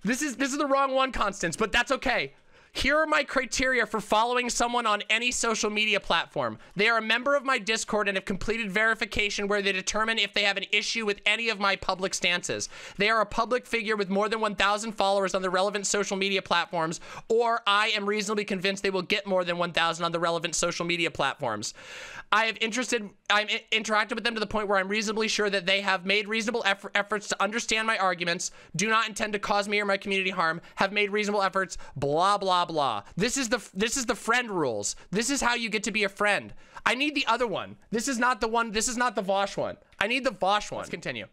This is the wrong one, Constance, but that's okay. Here are my criteria for following someone on any social media platform. They are a member of my Discord and have completed verification where they determine if they have an issue with any of my public stances. They are a public figure with more than 1,000 followers on the relevant social media platforms, or I am reasonably convinced they will get more than 1,000 on the relevant social media platforms. I'm interacted with them to the point where I'm reasonably sure that they have made reasonable efforts to understand my arguments, do not intend to cause me or my community harm, have made reasonable efforts, blah, blah, blah. This is the friend rules. This is how you get to be a friend. I need the other one. This is not the one. This is not the Vosh one. I need the Vosh one. Let's continue.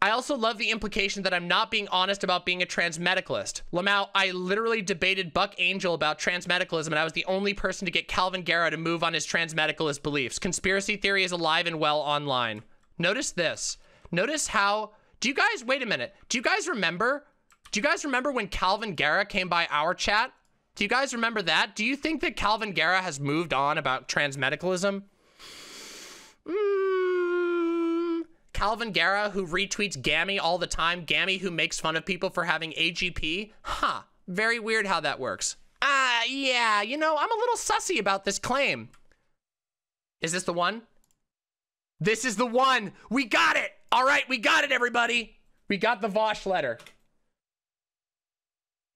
I also love the implication that I'm not being honest about being a transmedicalist. Lamau, I literally debated Buck Angel about transmedicalism, and I was the only person to get Calvin Guerra to move on his transmedicalist beliefs. Conspiracy theory is alive and well online. Notice this. Notice how... Do you guys... Wait a minute. Do you guys remember... Do you guys remember when Calvin Guerra came by our chat? Do you guys remember that? Do you think that Calvin Guerra has moved on about transmedicalism? Calvin Guerra, who retweets Gammy all the time. Gammy, who makes fun of people for having AGP. Huh. Very weird how that works. Yeah, you know, I'm a little sussy about this claim. Is this the one? This is the one. We got it. All right, we got it, everybody. We got the Vosh letter.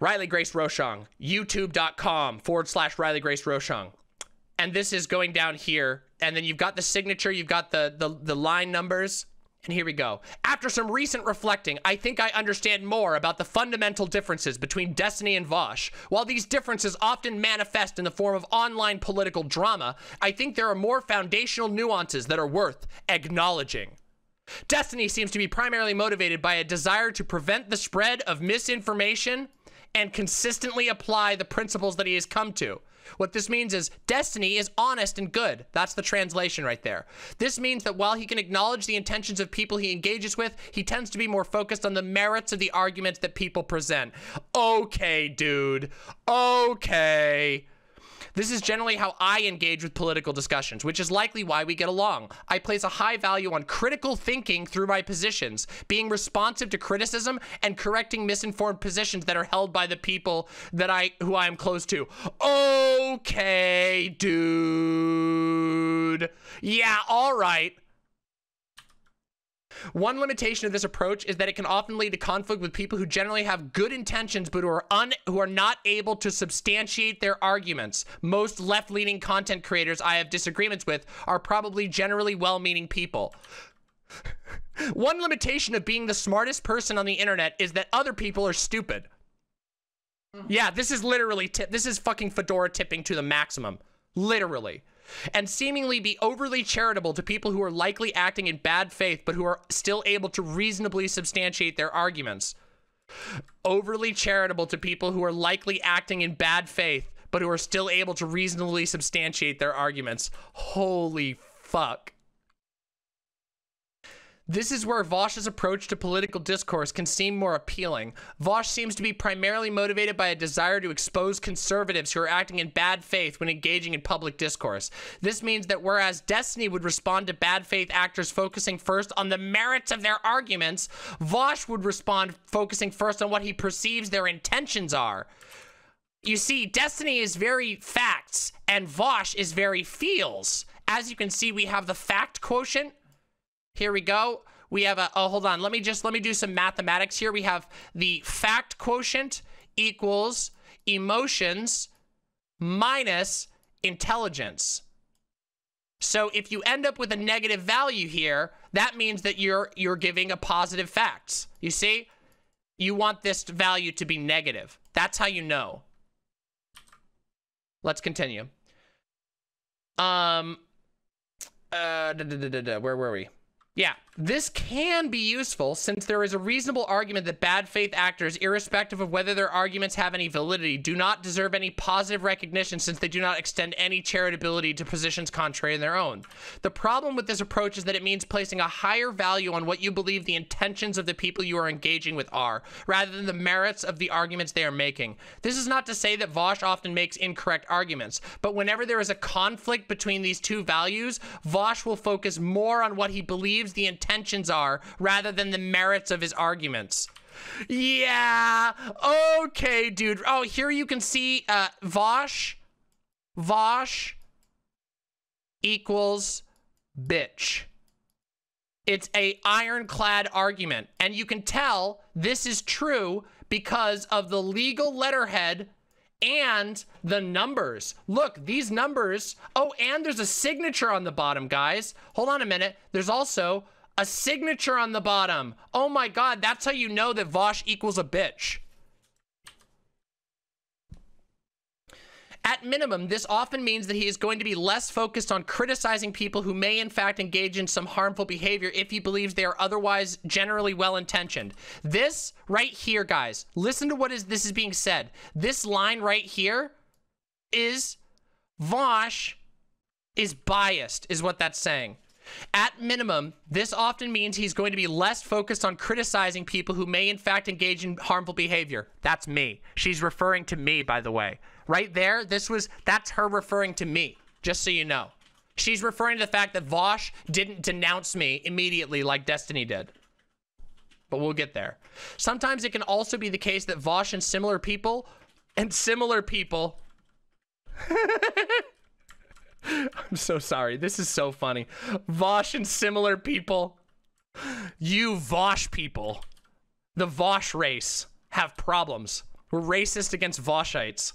Riley Grace Roshong, youtube.com/Riley Grace Roshong. And this is going down here. And then you've got the signature, you've got the line numbers. And here we go. After some recent reflecting, I think I understand more about the fundamental differences between Destiny and Vosh. While these differences often manifest in the form of online political drama, I think there are more foundational nuances that are worth acknowledging. Destiny seems to be primarily motivated by a desire to prevent the spread of misinformation and consistently apply the principles that he has come to. What this means is Destiny is honest and good. That's the translation right there. This means that while he can acknowledge the intentions of people he engages with, he tends to be more focused on the merits of the arguments that people present. Okay, dude. Okay. This is generally how I engage with political discussions, which is likely why we get along. I place a high value on critical thinking through my positions, being responsive to criticism, and correcting misinformed positions that are held by the people that who I am close to. Okay, dude. Yeah, all right. One limitation of this approach is that it can often lead to conflict with people who generally have good intentions but who are not able to substantiate their arguments. Most left-leaning content creators I have disagreements with are probably generally well-meaning people. One limitation of being the smartest person on the internet is that other people are stupid. Yeah, this is literally this is fucking fedora tipping to the maximum. Literally. And seemingly be overly charitable to people who are likely acting in bad faith but who are still able to reasonably substantiate their arguments. overly charitable to people who are likely acting in bad faith, but who are still able to reasonably substantiate their arguments. Holy fuck. This is where Vosh's approach to political discourse can seem more appealing. Vosh seems to be primarily motivated by a desire to expose conservatives who are acting in bad faith when engaging in public discourse. This means that whereas Destiny would respond to bad faith actors focusing first on the merits of their arguments, Vosh would respond focusing first on what he perceives their intentions are. You see, Destiny is very facts, and Vosh is very feels. As you can see, we have the fact quotient. Here we go. We have a, oh, hold on. Let me do some mathematics here. We have the fact quotient equals emotions minus intelligence. So if you end up with a negative value here, that means that you're giving a positive facts. You see, you want this value to be negative. That's how you know. Let's continue. Where were we? Yeah, this can be useful since there is a reasonable argument that bad faith actors, irrespective of whether their arguments have any validity, do not deserve any positive recognition since they do not extend any charitability to positions contrary to their own. The problem with this approach is that it means placing a higher value on what you believe the intentions of the people you are engaging with are, rather than the merits of the arguments they are making. This is not to say that Vosh often makes incorrect arguments, but whenever there is a conflict between these two values, Vosh will focus more on what he believes the intentions are rather than the merits of his arguments. Yeah, okay, dude. Oh, here you can see Vosh equals bitch. It's a ironclad argument, and you can tell this is true because of the legal letterhead and the numbers. Look, these numbers. Oh, and there's a signature on the bottom, guys. Hold on a minute. There's also a signature on the bottom. Oh my God, that's how you know that Vosh equals a bitch. At minimum, this often means that he is going to be less focused on criticizing people who may in fact engage in some harmful behavior if he believes they are otherwise generally well-intentioned. This right here, guys, listen to what is being said. This line right here is Vosh is biased, is what that's saying. At minimum, this often means he's going to be less focused on criticizing people who may in fact engage in harmful behavior. That's me. She's referring to me, by the way. Right there, that's her referring to me, just so you know. She's referring to the fact that Vosh didn't denounce me immediately like Destiny did. But we'll get there. Sometimes it can also be the case that Vosh and similar people I'm so sorry. This is so funny. Vosh and similar people. You Vosh people. The Vosh race have problems. We're racist against Voshites.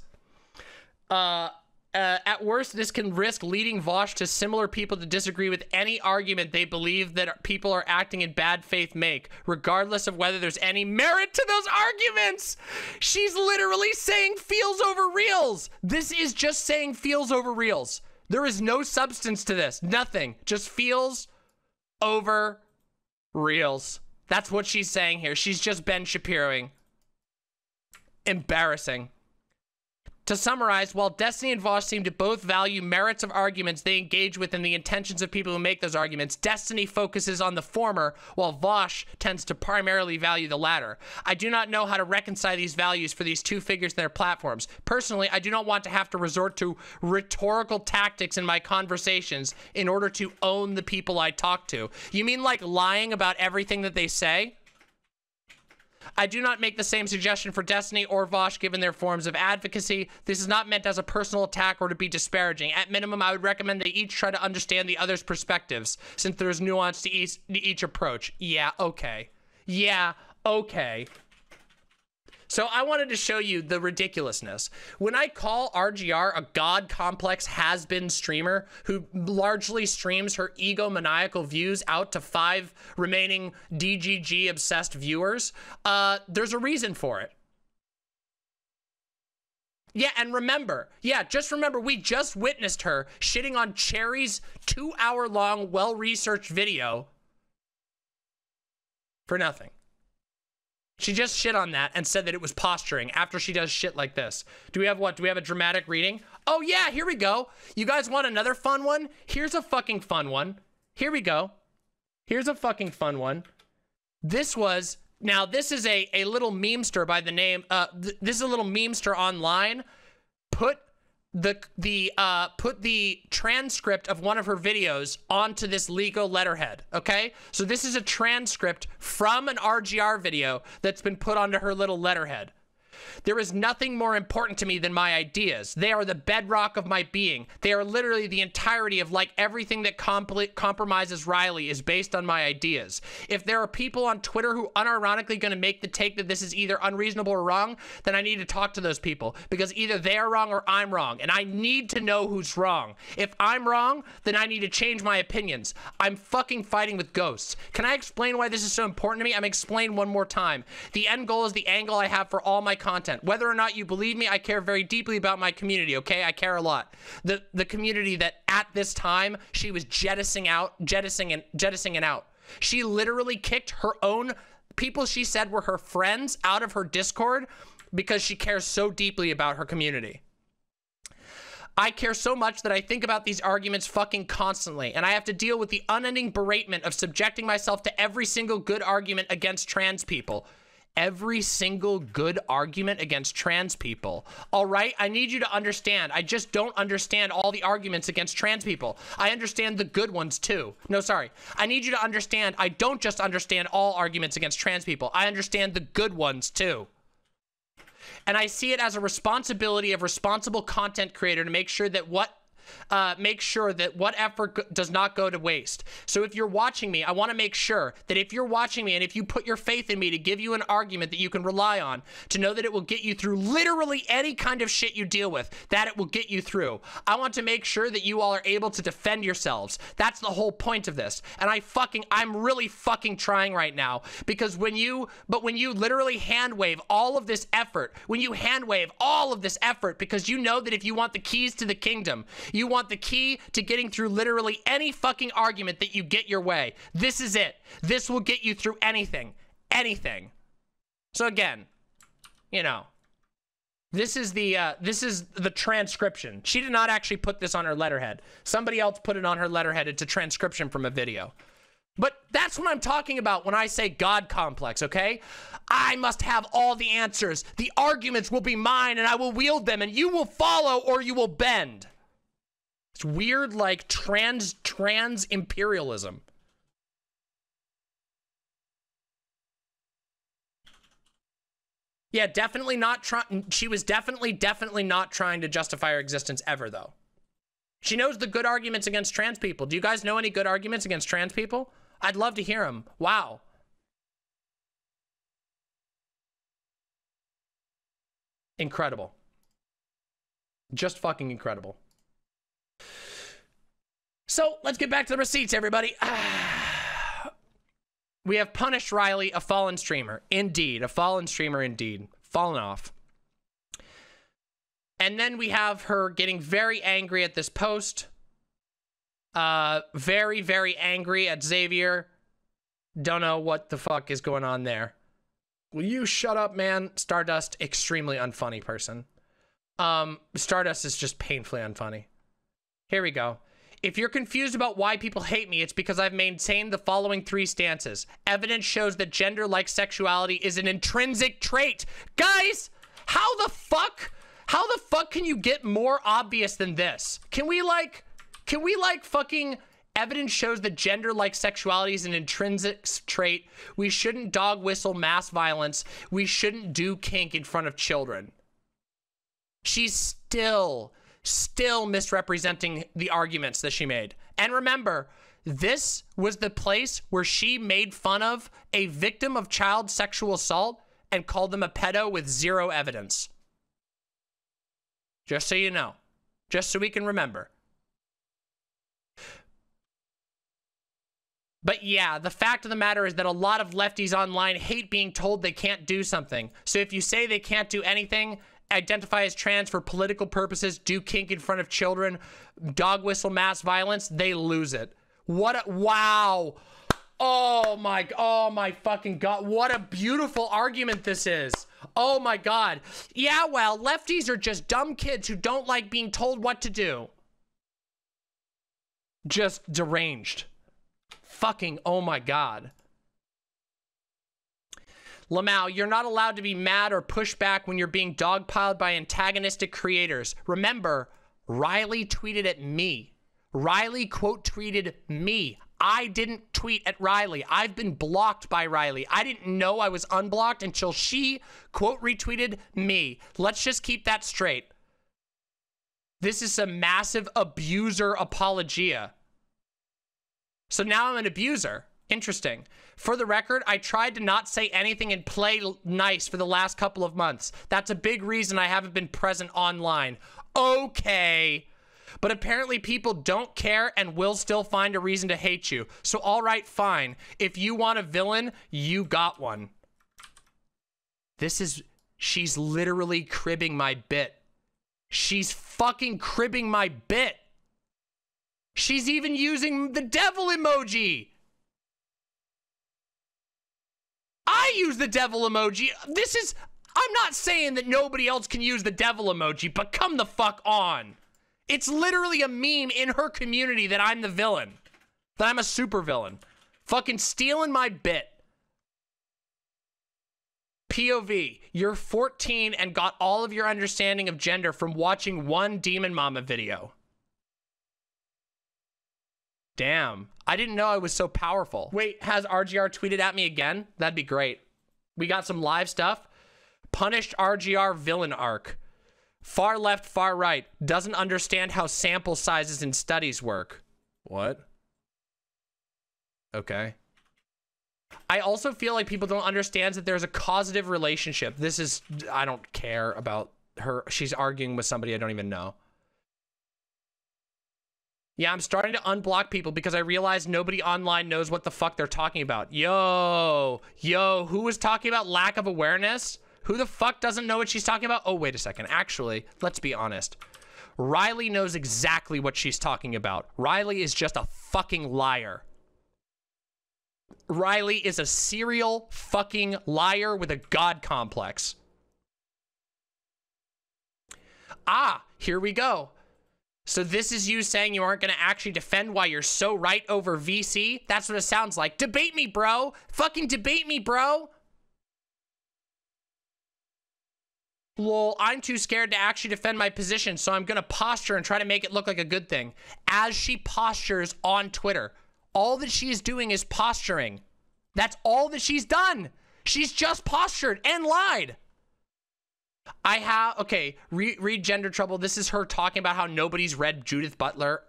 At worst, this can risk leading Vosh to similar people to disagree with any argument they believe that people are acting in bad faith make, regardless of whether there's any merit to those arguments. She's literally saying feels over reals. This is just saying feels over reals. There is no substance to this. Nothing. Just feels over reals. That's what she's saying here. She's just Ben Shapiroing. Embarrassing. To summarize, while Destiny and Vosh seem to both value merits of arguments they engage with and the intentions of people who make those arguments, Destiny focuses on the former, while Vosh tends to primarily value the latter. I do not know how to reconcile these values for these two figures and their platforms. Personally, I do not want to have to resort to rhetorical tactics in my conversations in order to own the people I talk to. You mean like lying about everything that they say? I do not make the same suggestion for Destiny or Vosh given their forms of advocacy. This is not meant as a personal attack or to be disparaging. At minimum, I would recommend they each try to understand the other's perspectives, since there is nuance to each approach. Yeah, okay. Yeah, okay. So I wanted to show you the ridiculousness. When I call RGR a god-complex has-been streamer who largely streams her egomaniacal views out to 5 remaining DGG-obsessed viewers, there's a reason for it. Yeah, and remember, just remember, we just witnessed her shitting on Cherry's 2-hour-long, well-researched video for nothing. She just shit on that and said that it was posturing after she does shit like this. Do we have what? Do we have a dramatic reading? Oh yeah, here we go. You guys want another fun one? Here's a fucking fun one. Here we go. Here's a fucking fun one. This was, now this is a little memester by the name, this is a little memester online. Put the transcript of one of her videos onto this Lego letterhead, okay? So this is a transcript from an RGR video that's been put onto her little letterhead. There is nothing more important to me than my ideas. They are the bedrock of my being. They are literally the entirety of like everything that compromises Riley is based on my ideas. If there are people on Twitter who unironically going to make the take that this is either unreasonable or wrong, then I need to talk to those people because either they are wrong or I'm wrong. And I need to know who's wrong. If I'm wrong, then I need to change my opinions. I'm fucking fighting with ghosts. Can I explain why this is so important to me? I'm explaining one more time. The end goal is the angle I have for all my content. Whether or not you believe me, I care very deeply about my community, okay? I care a lot. The community that at this time she was jettisoning out. She literally kicked her own people she said were her friends out of her Discord because she cares so deeply about her community. I care so much that I think about these arguments fucking constantly, and I have to deal with the unending beratement of subjecting myself to every single good argument against trans people. Every single good argument against trans people. All right, I need you to understand. I just don't understand all the arguments against trans people. I understand the good ones too. No, sorry. I need you to understand. I don't just understand all arguments against trans people. I understand the good ones too. And I see it as a responsibility of responsible content creator to make sure that what effort does not go to waste. So if you're watching me, I want to make sure that if you're watching me and if you put your faith in me to give you an argument that you can rely on, to know that it will get you through literally any kind of shit you deal with, that it will get you through. I want to make sure that you all are able to defend yourselves. That's the whole point of this. And I'm really fucking trying right now because when you literally hand wave all of this effort, because you know that if you want the keys to the kingdom, you want the key to getting through literally any fucking argument that you get your way. This is it. This will get you through anything. Anything. So again, you know, this is the transcription. She did not actually put this on her letterhead. Somebody else put it on her letterhead. It's a transcription from a video. But that's what I'm talking about when I say God complex, okay? I must have all the answers. The arguments will be mine and I will wield them and you will follow or you will bend. It's weird, like trans imperialism. Yeah, definitely not trying. She was definitely not trying to justify her existence ever, though. She knows the good arguments against trans people. Do you guys know any good arguments against trans people? I'd love to hear them. Wow. Incredible. Just fucking incredible. So let's get back to the receipts, everybody. We have punished Riley, a fallen streamer. Indeed, a fallen streamer indeed. Fallen off. And then we have her getting very angry at this post. Very, very angry at Xavier. Don't know what the fuck is going on there. Will you shut up, man? Stardust, extremely unfunny person. Stardust is just painfully unfunny. Here we go. If you're confused about why people hate me, it's because I've maintained the following three stances. Evidence shows that gender, like sexuality, is an intrinsic trait. Guys, how the fuck can you get more obvious than this? Can we fucking evidence shows that gender, like sexuality, is an intrinsic trait. We shouldn't dog whistle mass violence. We shouldn't do kink in front of children. She's still misrepresenting the arguments that she made. And remember, this was the place where she made fun of a victim of child sexual assault and called them a pedo with zero evidence. Just so you know. Just so we can remember. But yeah, the fact of the matter is that a lot of lefties online hate being told they can't do something. So if you say they can't do anything, identify as trans for political purposes, do kink in front of children, dog whistle mass violence, they lose it. Wow. Oh my fucking God. What a beautiful argument this is. Oh my God. Yeah, well, lefties are just dumb kids who don't like being told what to do. Just deranged. Fucking, oh my God. Lamau, you're not allowed to be mad or push back when you're being dogpiled by antagonistic creators. Remember, Riley tweeted at me. Riley quote tweeted me. I didn't tweet at Riley. I've been blocked by Riley. I didn't know I was unblocked until she quote retweeted me. Let's just keep that straight. This is some massive abuser apologia. So now I'm an abuser. Interesting. For the record, I tried to not say anything and play nice for the last couple of months. That's a big reason I haven't been present online. Okay. But apparently people don't care and will still find a reason to hate you. So all right, fine. If you want a villain, you got one. This is... she's literally cribbing my bit. She's fucking cribbing my bit. She's even using the devil emoji. I use the devil emoji. This is... I'm not saying that nobody else can use the devil emoji, but come the fuck on. It's literally a meme in her community that I'm the villain. That I'm a super villain. Fucking stealing my bit. POV, you're 14 and got all of your understanding of gender from watching one DemonMama video. Damn. I didn't know I was so powerful. Wait, has RGR tweeted at me again? That'd be great. We got some live stuff. Punished RGR villain arc. Far left, far right. Doesn't understand how sample sizes and studies work. What? Okay. I also feel like people don't understand that there's a causative relationship. This is... I don't care about her. She's arguing with somebody I don't even know. Yeah, I'm starting to unblock people because I realize nobody online knows what the fuck they're talking about. Yo, who was talking about lack of awareness? Who the fuck doesn't know what she's talking about? Oh, wait a second. Actually, let's be honest. Riley knows exactly what she's talking about. Riley is just a fucking liar. Riley is a serial fucking liar with a god complex. Ah, here we go. So this is you saying you aren't going to actually defend why you're so right over VC? That's what it sounds like. Debate me, bro. Fucking debate me, bro. Lol, I'm too scared to actually defend my position, so I'm going to posture and try to make it look like a good thing. As she postures on Twitter, all that she is doing is posturing. That's all that she's done. She's just postured and lied. I have, okay, read Gender Trouble. This is her talking about how nobody's read Judith Butler.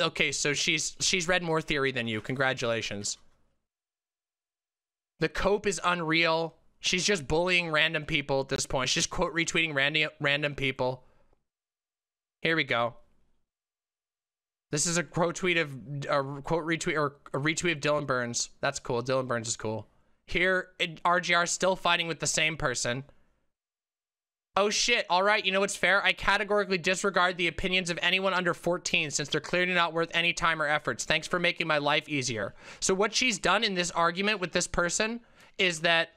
Okay, so she's read more theory than you. Congratulations. The cope is unreal. She's just bullying random people at this point. She's just quote retweeting random people. Here we go. This is a quote tweet of a quote retweet or a retweet of Dylan Burns. That's cool. Dylan Burns is cool. Here, RGR still fighting with the same person. Oh shit, all right, you know what's fair? I categorically disregard the opinions of anyone under 14 since they're clearly not worth any time or efforts. Thanks for making my life easier. So what she's done in this argument with this person is that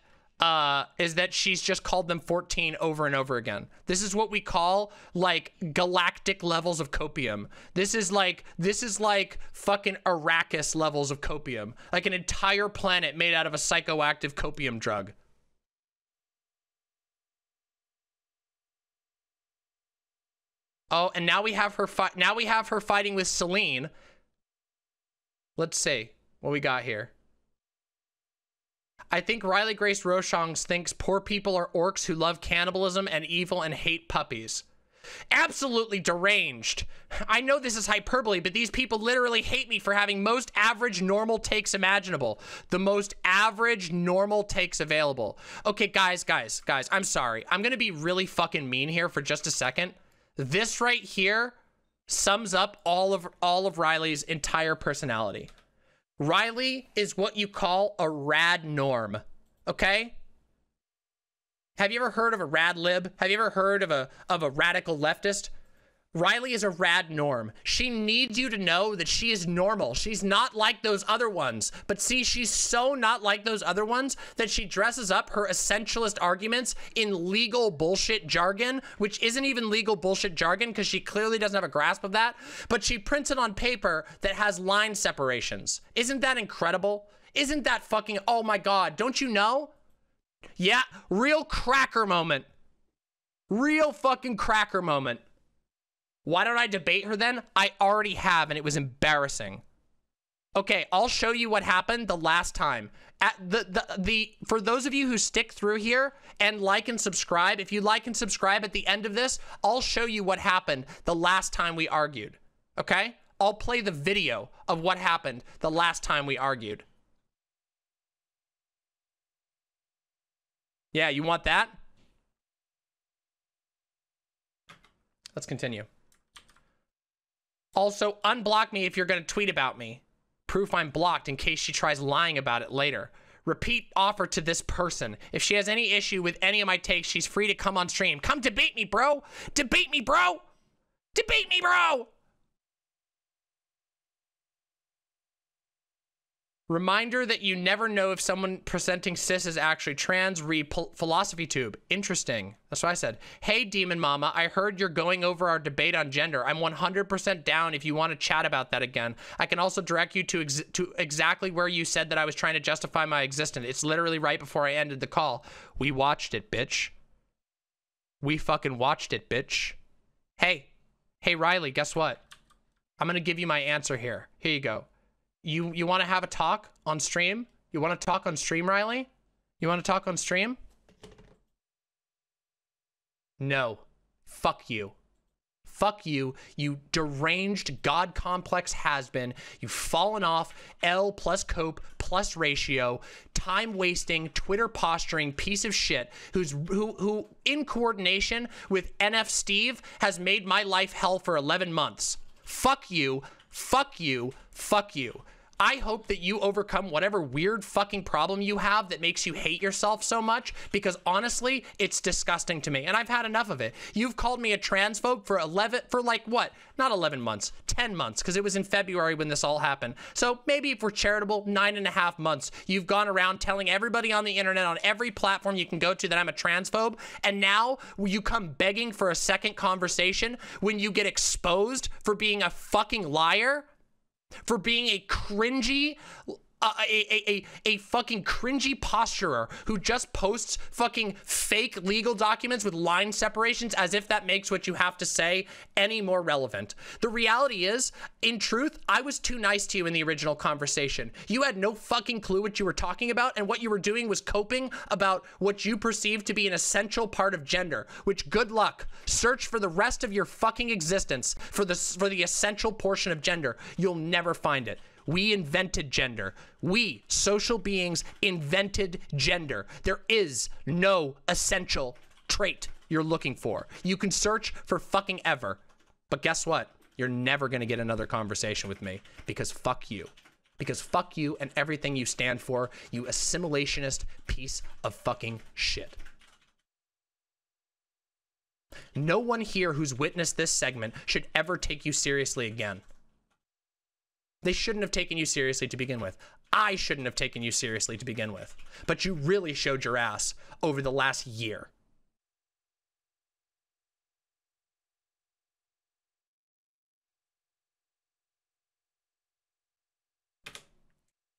she's just called them 14 over and over again. This is what we call like galactic levels of copium. This is like fucking Arrakis levels of copium. Like an entire planet made out of a psychoactive copium drug. Oh, and now we have her fighting with Celine. Let's see what we got here. I think Riley Grace Roshong thinks poor people are orcs who love cannibalism and evil and hate puppies. Absolutely deranged. I know this is hyperbole, but these people literally hate me for having most average normal takes imaginable. The most average normal takes available. Okay, guys, I'm sorry. I'm gonna be really fucking mean here for just a second. This right here sums up all of Riley's entire personality. Riley is what you call a rad norm, okay? Have you ever heard of a rad lib? Have you ever heard of a radical leftist? Riley is a rad norm. She needs you to know that she is normal. She's not like those other ones. But see, she's so not like those other ones that she dresses up her essentialist arguments in legal bullshit jargon, which isn't even legal bullshit jargon because she clearly doesn't have a grasp of that. But she prints it on paper that has line separations. Isn't that incredible? Isn't that fucking, oh my God, don't you know? Yeah, real cracker moment. Real fucking cracker moment. Why don't I debate her then? I already have, and it was embarrassing. Okay, I'll show you what happened the last time. At for those of you who stick through here and like and subscribe, if you like and subscribe at the end of this, I'll show you what happened the last time we argued, okay? I'll play the video of what happened the last time we argued. Yeah, you want that? Let's continue. Also, unblock me if you're going to tweet about me. Proof I'm blocked in case she tries lying about it later. Repeat offer to this person. If she has any issue with any of my takes, she's free to come on stream. Come debate me, bro. Debate me, bro. Debate me, bro. Reminder that you never know if someone presenting cis is actually trans. Read Philosophy Tube. Interesting. That's what I said. Hey, Demon Mama, I heard you're going over our debate on gender. I'm 100% down if you want to chat about that again. I can also direct you to exactly where you said that I was trying to justify my existence. It's literally right before I ended the call. We watched it, bitch. We fucking watched it, bitch. Hey. Hey, Riley, guess what? I'm going to give you my answer here. Here you go. You want to have a talk on stream? You want to talk on stream, Riley? You want to talk on stream? No. Fuck you. Fuck you, you deranged god complex has-been. You've fallen off L plus cope plus ratio, time-wasting, Twitter-posturing piece of shit who in coordination with NF Steve has made my life hell for 11 months. Fuck you. Fuck you. Fuck you. I hope that you overcome whatever weird fucking problem you have that makes you hate yourself so much, because honestly, it's disgusting to me, and I've had enough of it. You've called me a transphobe for 10 months, because it was in February when this all happened. So maybe if we're charitable, 9.5 months, you've gone around telling everybody on the internet on every platform you can go to that I'm a transphobe, and now you come begging for a second conversation when you get exposed for being a fucking liar? For being a cringy, fucking cringy posturer who just posts fucking fake legal documents with line separations as if that makes what you have to say any more relevant. The reality is, in truth, I was too nice to you in the original conversation. You had no fucking clue what you were talking about, and what you were doing was coping about what you perceived to be an essential part of gender, which, good luck. Search for the rest of your fucking existence for the essential portion of gender. You'll never find it. We invented gender. We, social beings, invented gender. There is no essential trait you're looking for. You can search for fucking ever, but guess what? You're never gonna get another conversation with me, because fuck you. Because fuck you and everything you stand for, you assimilationist piece of fucking shit. No one here who's witnessed this segment should ever take you seriously again. They shouldn't have taken you seriously to begin with. I shouldn't have taken you seriously to begin with. But you really showed your ass over the last year.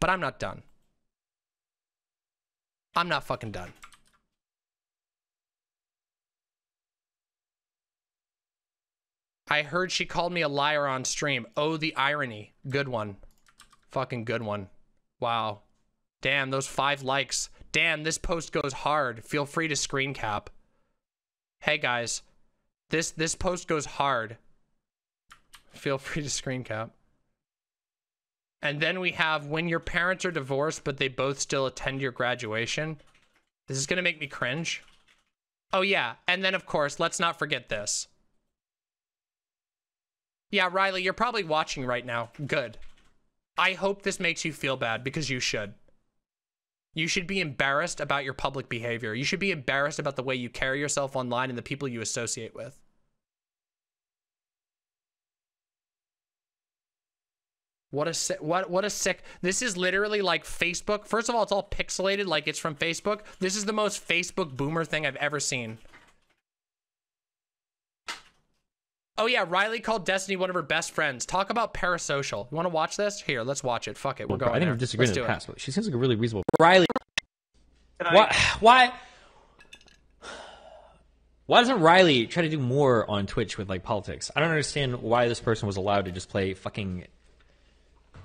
But I'm not done. I'm not fucking done. I heard she called me a liar on stream. Oh, the irony. Good one. Fucking good one. Wow. Damn, those 5 likes. Damn, this post goes hard. Feel free to screen cap. Hey, guys. This post goes hard. Feel free to screen cap. And then we have when your parents are divorced, but they both still attend your graduation. This is going to make me cringe. Oh, yeah. And then, of course, let's not forget this. Yeah, Riley, you're probably watching right now. Good. I hope this makes you feel bad, because you should. You should be embarrassed about your public behavior. You should be embarrassed about the way you carry yourself online and the people you associate with. What a sick, this is literally like Facebook. First of all, it's all pixelated like it's from Facebook. This is the most Facebook boomer thing I've ever seen. Oh yeah, Riley called Destiny one of her best friends. Talk about parasocial. You want to watch this? Here, let's watch it. Fuck it, we're going there. I think we're disagreeing in the past, but she seems like a really reasonable... Riley... Why doesn't Riley try to do more on Twitch with, like, politics? I don't understand why this person was allowed to just play fucking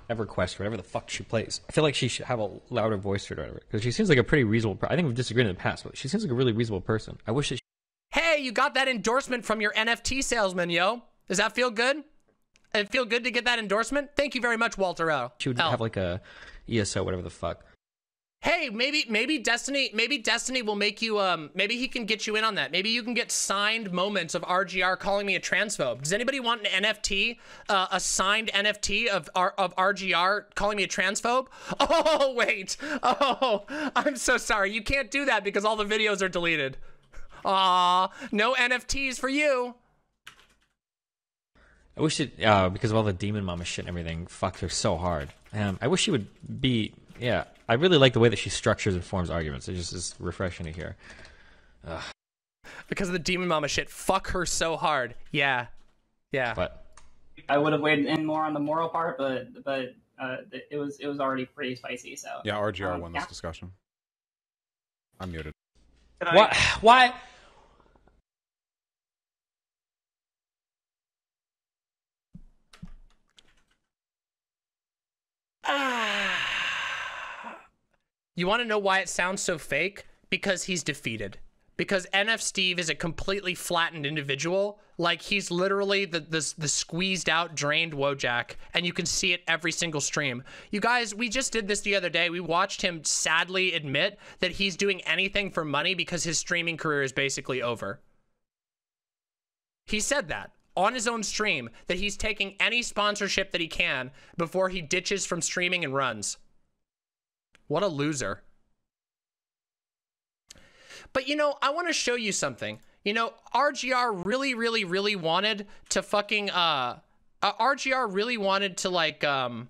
EverQuest or whatever the fuck she plays. I feel like she should have a louder voice or whatever, because she seems like a pretty reasonable person. I think we've disagreed in the past, but she seems like a really reasonable person. I wish that she... Hey, you got that endorsement from your NFT salesman, yo. Does that feel good? It feel good to get that endorsement? Thank you very much, Walter O. She would have like a ESO, whatever the fuck. Hey, maybe Destiny will make you, maybe he can get you in on that. Maybe you can get signed moments of RGR calling me a transphobe. Does anybody want an NFT, a signed NFT of RGR calling me a transphobe? Oh, wait. Oh, I'm so sorry. You can't do that because all the videos are deleted. Aw, no NFTs for you. I wish it, because of all the DemonMama shit and everything, fucked her so hard. I wish she would be, yeah, I really like the way that she structures and forms arguments. It just is refreshing to hear. Ugh. Because of the DemonMama shit, fuck her so hard. Yeah, yeah. But I would have weighed in more on the moral part, but it was already pretty spicy, so. Yeah, RGR won this discussion. I'm muted. Why? You want to know why it sounds so fake? Because he's defeated. Because NF Steve is a completely flattened individual. Like, he's literally the squeezed out, drained Wojak, and you can see it every single stream. You guys, we just did this the other day. We watched him sadly admit that he's doing anything for money because his streaming career is basically over. He said that on his own stream, that he's taking any sponsorship that he can before he ditches from streaming and runs. What a loser. But, you know, I want to show you something. You know, RGR really, really, really wanted to fucking, RGR really wanted to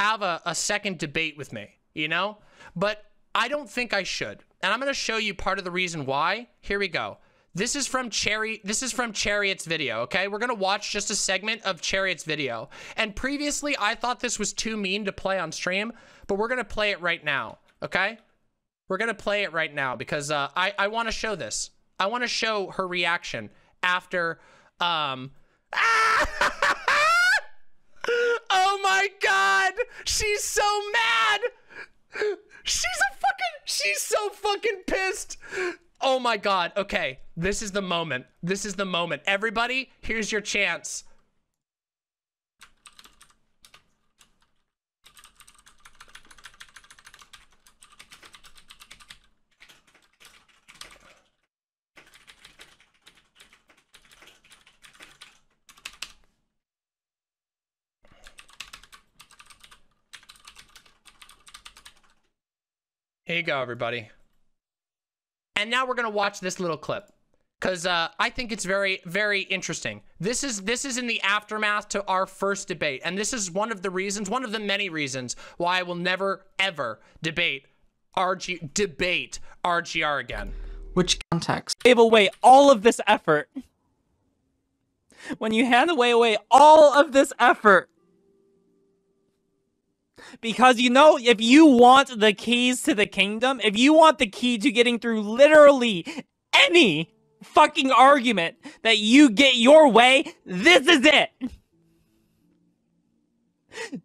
have a second debate with me, you know? But I don't think I should. And I'm going to show you part of the reason why. Here we go. This is from Chariot's video, okay? We're going to watch just a segment of Chariot's video. And previously, I thought this was too mean to play on stream, but we're going to play it right now, okay? We're going to play it right now because I want to show this. I want to show her reaction after... Oh my God! She's so mad! She's so fucking pissed! Oh my God. Okay. This is the moment. This is the moment. Everybody, here's your chance. Here you go, everybody. And now we're gonna watch this little clip because I think it's very, very interesting. This is in the aftermath to our first debate, and this is one of the reasons, one of the many reasons, why I will never ever debate RGR again. Which context? Gave away all of this effort. When you hand away all of this effort. Because, you know, if you want the keys to the kingdom, if you want the key to getting through literally any fucking argument that you get your way, this is it.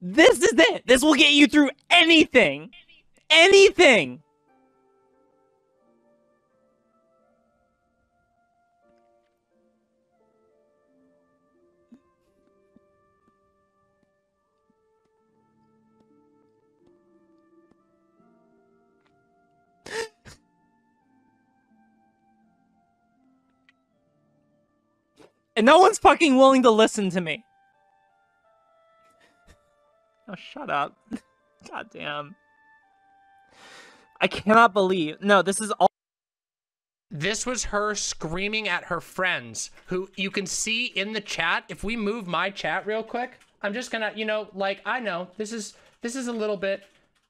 This is it. This will get you through anything. Anything. And no one's fucking willing to listen to me. Oh, shut up. God damn. I cannot believe. No, this is all. This was her screaming at her friends who you can see in the chat. If we move my chat real quick, I'm just gonna, you know, like, I know this is a little bit,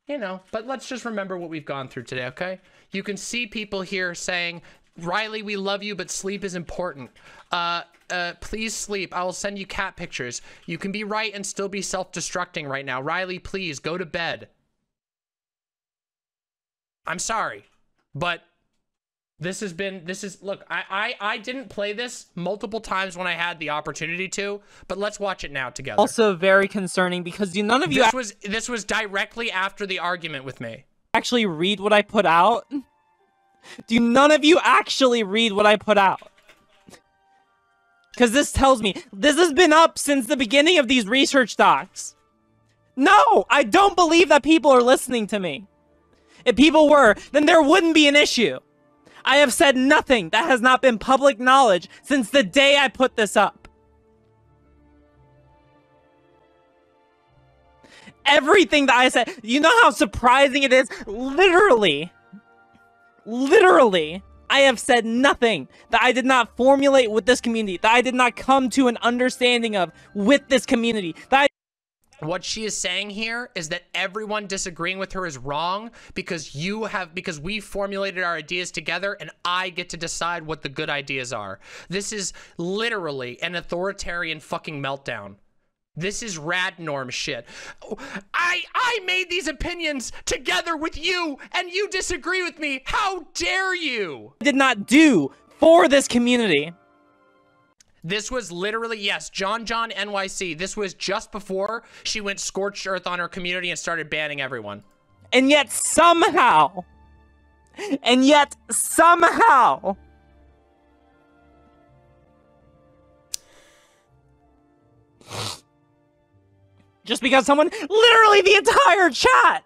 you know, but let's just remember what we've gone through today, okay? You can see people here saying, Riley, we love you, but sleep is important. Please sleep. I will send you cat pictures. You can be right and still be self-destructing right now. Riley, please go to bed. I'm sorry, but this has been, look, I didn't play this multiple times when I had the opportunity to, but let's watch it now together. Also very concerning because none of you— This was directly after the argument with me. Actually read what I put out? Do none of you actually read what I put out? Because this tells me, this has been up since the beginning of these research docs. No, I don't believe that people are listening to me. If people were, then there wouldn't be an issue. I have said nothing that has not been public knowledge since the day I put this up. Everything that I said, you know how surprising it is? Literally, I have said nothing that I did not formulate with this community, that I did not come to an understanding of with this community, that what she is saying here is that everyone disagreeing with her is wrong because we formulated our ideas together and I get to decide what the good ideas are. This is literally an authoritarian fucking meltdown. This is rad norm shit. I made these opinions together with you and you disagree with me. How dare you? I did not do for this community. This was literally, yes, John NYC. This was just before she went scorched earth on her community and started banning everyone. And yet somehow, just because someone, literally the entire chat.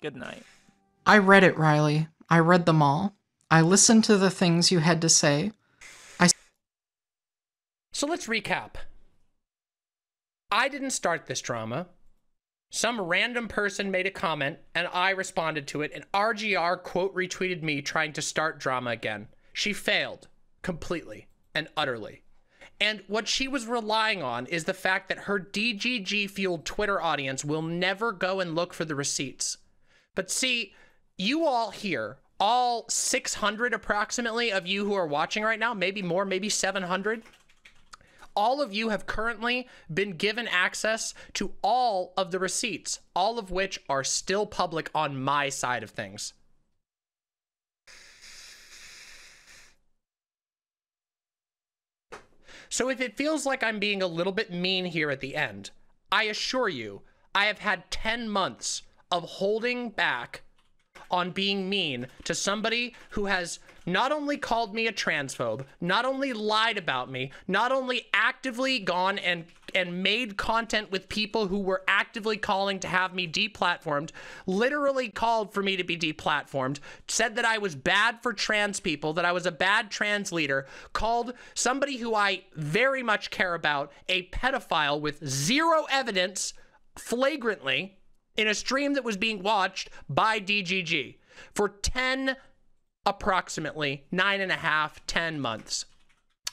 Good night. I read it, Riley. I read them all. I listened to the things you had to say. So let's recap. I didn't start this drama. Some random person made a comment, and I responded to it, and RGR quote retweeted me trying to start drama again. She failed, completely and utterly. And what she was relying on is the fact that her DGG-fueled Twitter audience will never go and look for the receipts. But see, you all here, all 600 approximately of you who are watching right now, maybe more, maybe 700, all of you have currently been given access to all of the receipts, all of which are still public on my side of things. So if it feels like I'm being a little bit mean here at the end, I assure you, I have had 10 months of holding back on being mean to somebody who has not only called me a transphobe, not only lied about me, not only actively gone and made content with people who were actively calling to have me deplatformed, literally called for me to be deplatformed, said that I was bad for trans people, that I was a bad trans leader, called somebody who I very much care about a pedophile with zero evidence, flagrantly, in a stream that was being watched by DGG for 10 approximately 9.5 to 10 months.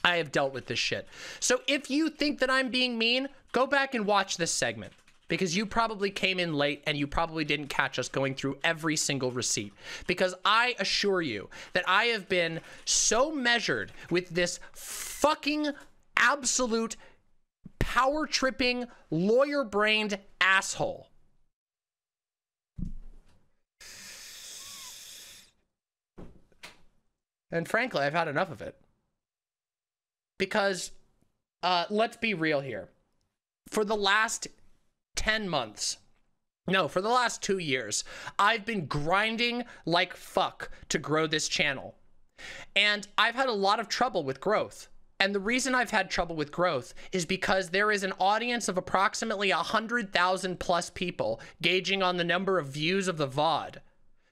I have dealt with this shit. So if you think that I'm being mean, go back and watch this segment because you probably came in late and you probably didn't catch us going through every single receipt, because I assure you that I have been so measured with this fucking absolute power tripping lawyer brained asshole. And frankly, I've had enough of it. Because, let's be real here. For the last 10 months, no, for the last 2 years, I've been grinding like fuck to grow this channel. And I've had a lot of trouble with growth. And the reason I've had trouble with growth is because there is an audience of approximately 100,000 plus people gauging on the number of views of the VOD.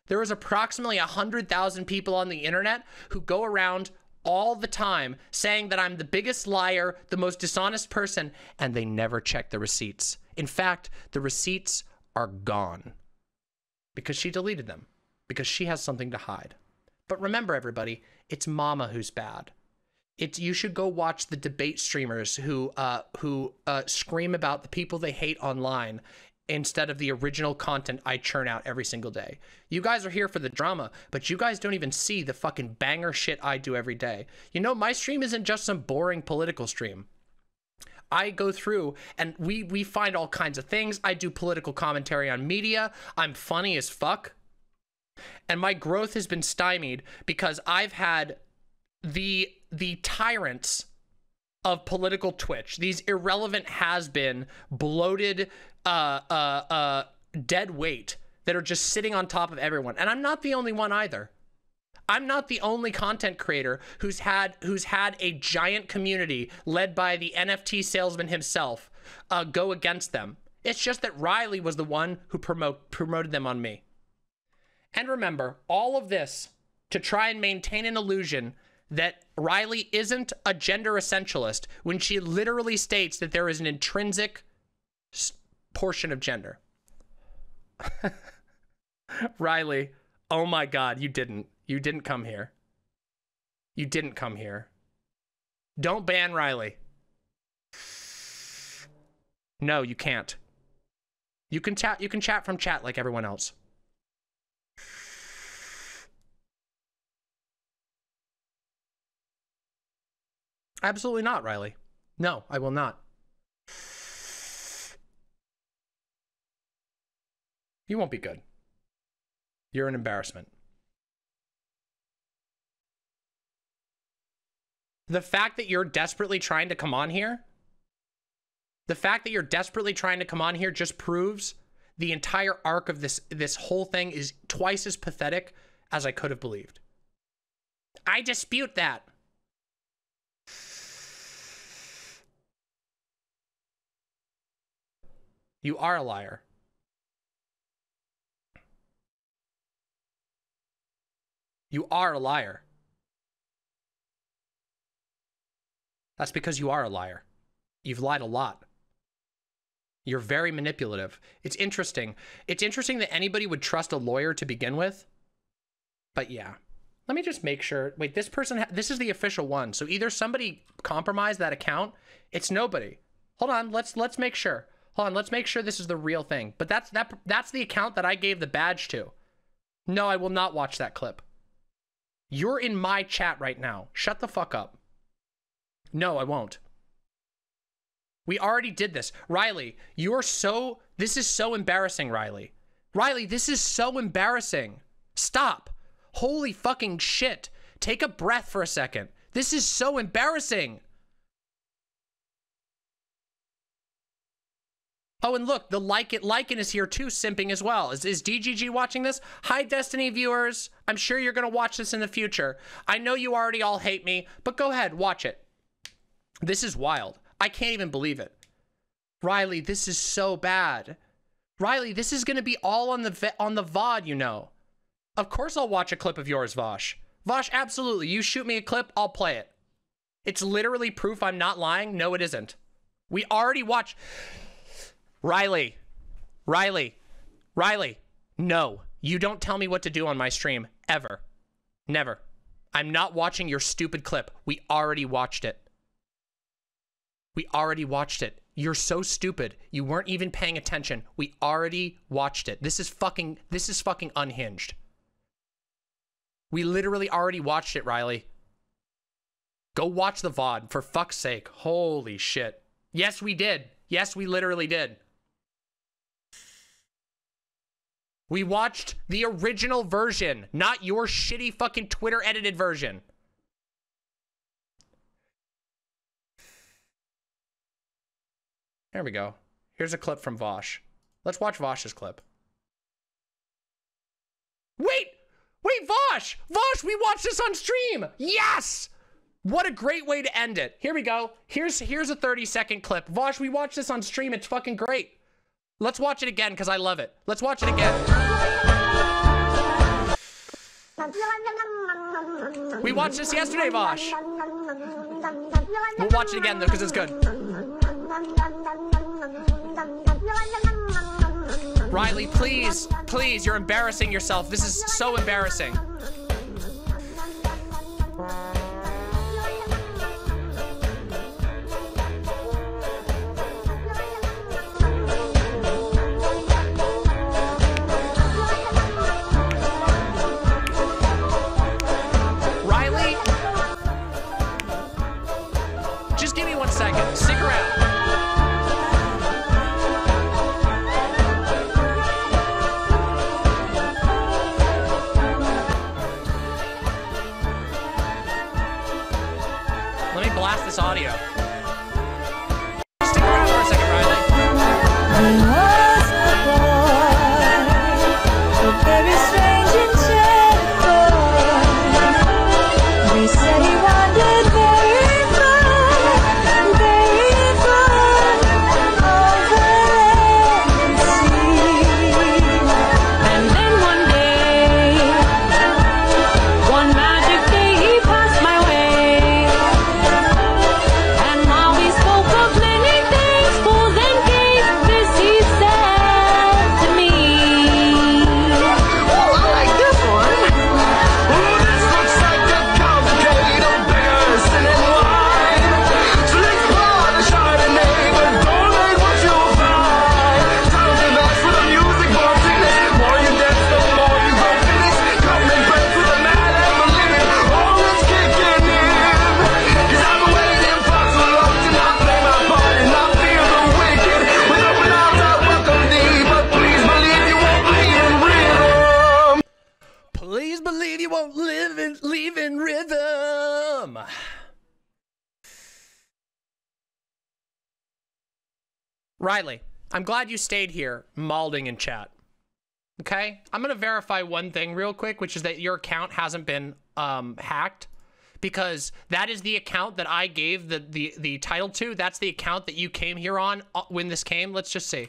There is approximately 100,000 people on the internet who go around all the time saying that I'm the biggest liar, the most dishonest person, and they never check the receipts. In fact, the receipts are gone because she deleted them. because she has something to hide. But remember, everybody, it's Mama who's bad. It's, you should go watch the debate streamers who scream about the people they hate online instead of the original content I churn out every single day. You guys are here for the drama, but you guys don't even see the fucking banger shit I do every day. You know, my stream isn't just some boring political stream. I go through and we find all kinds of things. I do political commentary on media. I'm funny as fuck. And my growth has been stymied because I've had the tyrants of political Twitch, these irrelevant has-been, bloated, dead weight that are just sitting on top of everyone. And I'm not the only one either. I'm not the only content creator who's had a giant community led by the NFT salesman himself go against them. It's just that Riley was the one who promoted them on me. And remember, all of this to try and maintain an illusion that Riley isn't a gender essentialist when she literally states that there is an intrinsic portion of gender. Riley, oh my God, you didn't. You didn't come here. You didn't come here. Don't ban Riley. No, you can't. You can chat from chat like everyone else. Absolutely not, Riley. No, I will not. You won't be good. You're an embarrassment. The fact that you're desperately trying to come on here, just proves the entire arc of this whole thing is twice as pathetic as I could have believed. I dispute that. You are a liar. You are a liar. That's because you are a liar. You've lied a lot. You're very manipulative. It's interesting. It's interesting that anybody would trust a lawyer to begin with. But yeah. Let me just make sure. Wait, this person, this is the official one. So either somebody compromised that account. It's nobody. Hold on. Let's make sure. Hold on, let's make sure this is the real thing. But that's the account that I gave the badge to. No, I will not watch that clip. You're in my chat right now. Shut the fuck up. No, I won't. We already did this. Riley, you're so... This is so embarrassing, Riley. Riley, this is so embarrassing. Stop. Holy fucking shit. Take a breath for a second. This is so embarrassing. Oh, and look, the Lycan is here too, simping as well. Is DGG watching this? Hi, Destiny viewers. I'm sure you're going to watch this in the future. I know you already all hate me, but go ahead, watch it. This is wild. I can't even believe it. Riley, this is so bad. Riley, this is going to be all on the VOD, you know. Of course I'll watch a clip of yours, Vosh. Vosh, absolutely. You shoot me a clip, I'll play it. It's literally proof I'm not lying. No, it isn't. We already watched... Riley, no, you don't tell me what to do on my stream, ever. Never. I'm not watching your stupid clip. We already watched it. You're so stupid. You weren't even paying attention. We already watched it. This is fucking unhinged. We literally already watched it, Riley. Go watch the VOD, for fuck's sake. Holy shit. Yes, we did. Yes, we literally did. We watched the original version, not your shitty fucking Twitter edited version. There we go. Here's a clip from Vosh. Let's watch Vosh's clip. Wait, Vosh! Vosh, we watched this on stream! Yes! What a great way to end it. Here we go. Here's a 30-second clip. Vosh, we watched this on stream. It's fucking great. Let's watch it again because I love it. Let's watch it again. We watched this yesterday, Vosh. We'll watch it again, though, because it's good. Riley, please, please, you're embarrassing yourself. This is so embarrassing. Riley, I'm glad you stayed here malding in chat. Okay? I'm going to verify one thing real quick, which is that your account hasn't been hacked, because that is the account that I gave the title to. That's the account that you came here on when this came. Let's just see.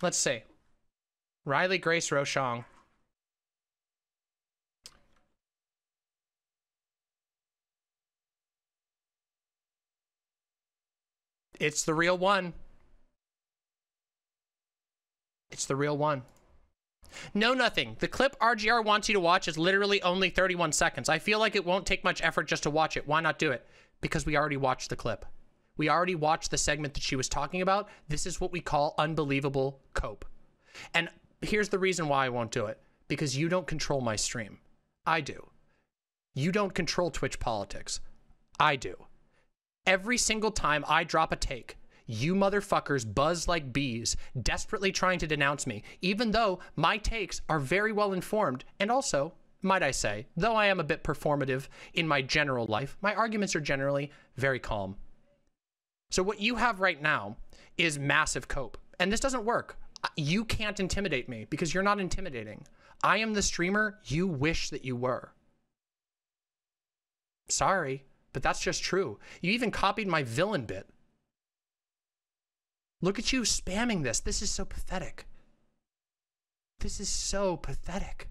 Let's see. Riley Grace Roshong. It's the real one. It's the real one. No, nothing. The clip RGR wants you to watch is literally only 31 seconds. I feel like it won't take much effort just to watch it. Why not do it? Because we already watched the clip. We already watched the segment that she was talking about. This is what we call unbelievable cope. And here's the reason why I won't do it. Because you don't control my stream. I do. You don't control Twitch politics. I do. Every single time I drop a take, you motherfuckers buzz like bees, desperately trying to denounce me, even though my takes are very well informed. And also, might I say, though I am a bit performative in my general life, my arguments are generally very calm. So what you have right now is massive cope. And this doesn't work. You can't intimidate me because you're not intimidating. I am the streamer you wish that you were. Sorry. But that's just true. You even copied my villain bit. Look at you spamming this. This is so pathetic. This is so pathetic.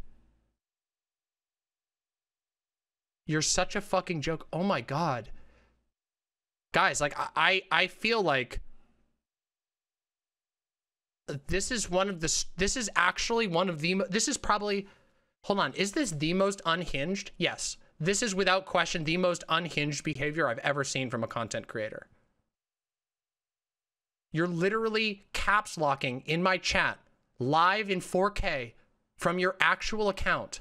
You're such a fucking joke. Oh my God. Guys, like, I feel like this is one of the, this is actually one of the, this is probably, hold on. Is this the most unhinged? Yes. This is without question the most unhinged behavior I've ever seen from a content creator. You're literally caps locking in my chat live in 4K from your actual account.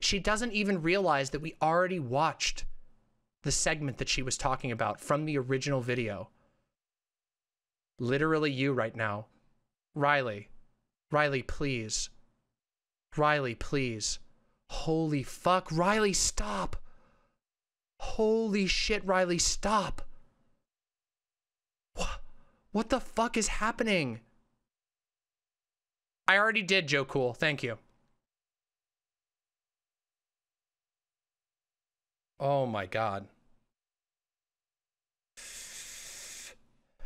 She doesn't even realize that we already watched the segment that she was talking about from the original video. Literally you right now, Riley. Riley, please. Riley, please. Holy fuck. Riley, stop. Holy shit, Riley, stop. What the fuck is happening? I already did, Joe Cool. Thank you. Oh my God.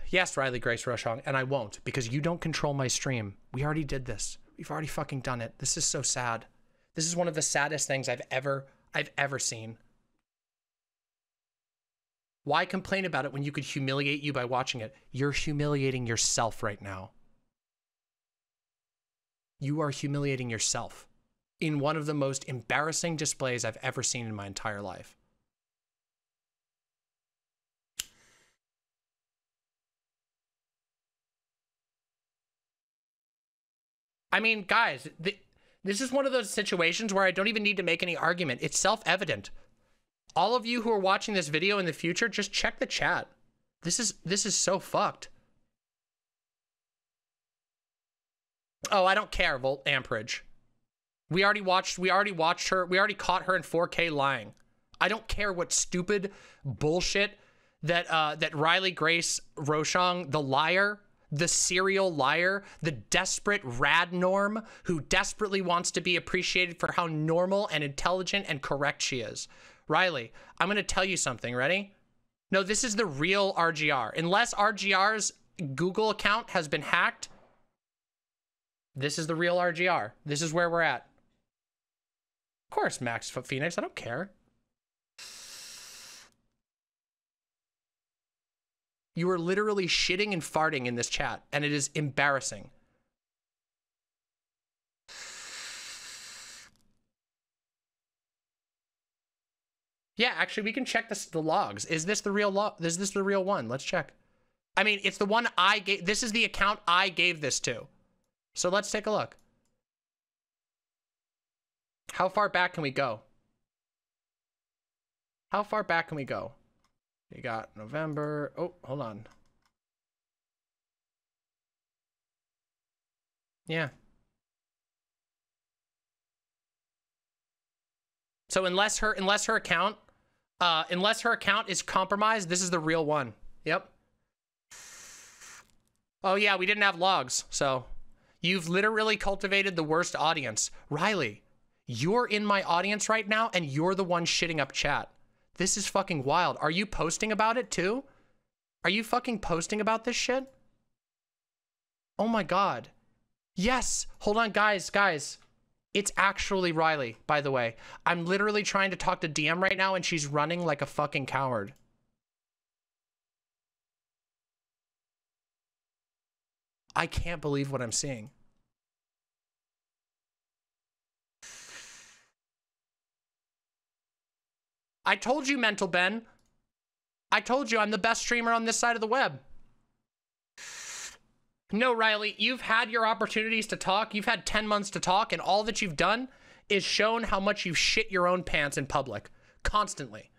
Yes, Riley Grace Roshong, and I won't, because you don't control my stream. We already did this. We've already fucking done it. This is so sad. This is one of the saddest things I've ever seen. Why complain about it when you could humiliate you by watching it? You're humiliating yourself right now. You are humiliating yourself in one of the most embarrassing displays I've ever seen in my entire life. I mean, guys, this is one of those situations where I don't even need to make any argument. It's self-evident. All of you who are watching this video in the future, just check the chat. This is so fucked. Oh, I don't care, Volt Amperage. We already watched her. We already caught her in 4K lying. I don't care what stupid bullshit that that Riley Grace Roshong, the liar, the serial liar, the desperate rad norm who desperately wants to be appreciated for how normal and intelligent and correct she is. Riley, I'm going to tell you something. Ready? No, this is the real RGR. Unless RGR's Google account has been hacked, this is the real RGR. This is where we're at. Of course, Max Phoenix, I don't care. You are literally shitting and farting in this chat, and it is embarrassing. Yeah, actually, we can check this, the logs. Is this the real log? Is this the real one? Let's check. I mean, it's the one I gave. This is the account I gave this to. So let's take a look. How far back can we go? How far back can we go? You got November. Oh, hold on. Yeah. So unless her account is compromised, this is the real one. Yep. Oh yeah, we didn't have logs. So you've literally cultivated the worst audience. Riley, you're in my audience right now and you're the one shitting up chat. This is fucking wild. Are you posting about it too? Are you fucking posting about this shit? Oh my God. Yes. Hold on, guys. It's actually Riley, by the way. I'm literally trying to talk to DM right now and she's running like a fucking coward. I can't believe what I'm seeing. I told you, Mental Ben. I told you I'm the best streamer on this side of the web. No, Riley, you've had your opportunities to talk. You've had 10 months to talk, and all that you've done is shown how much you shit your own pants in public constantly.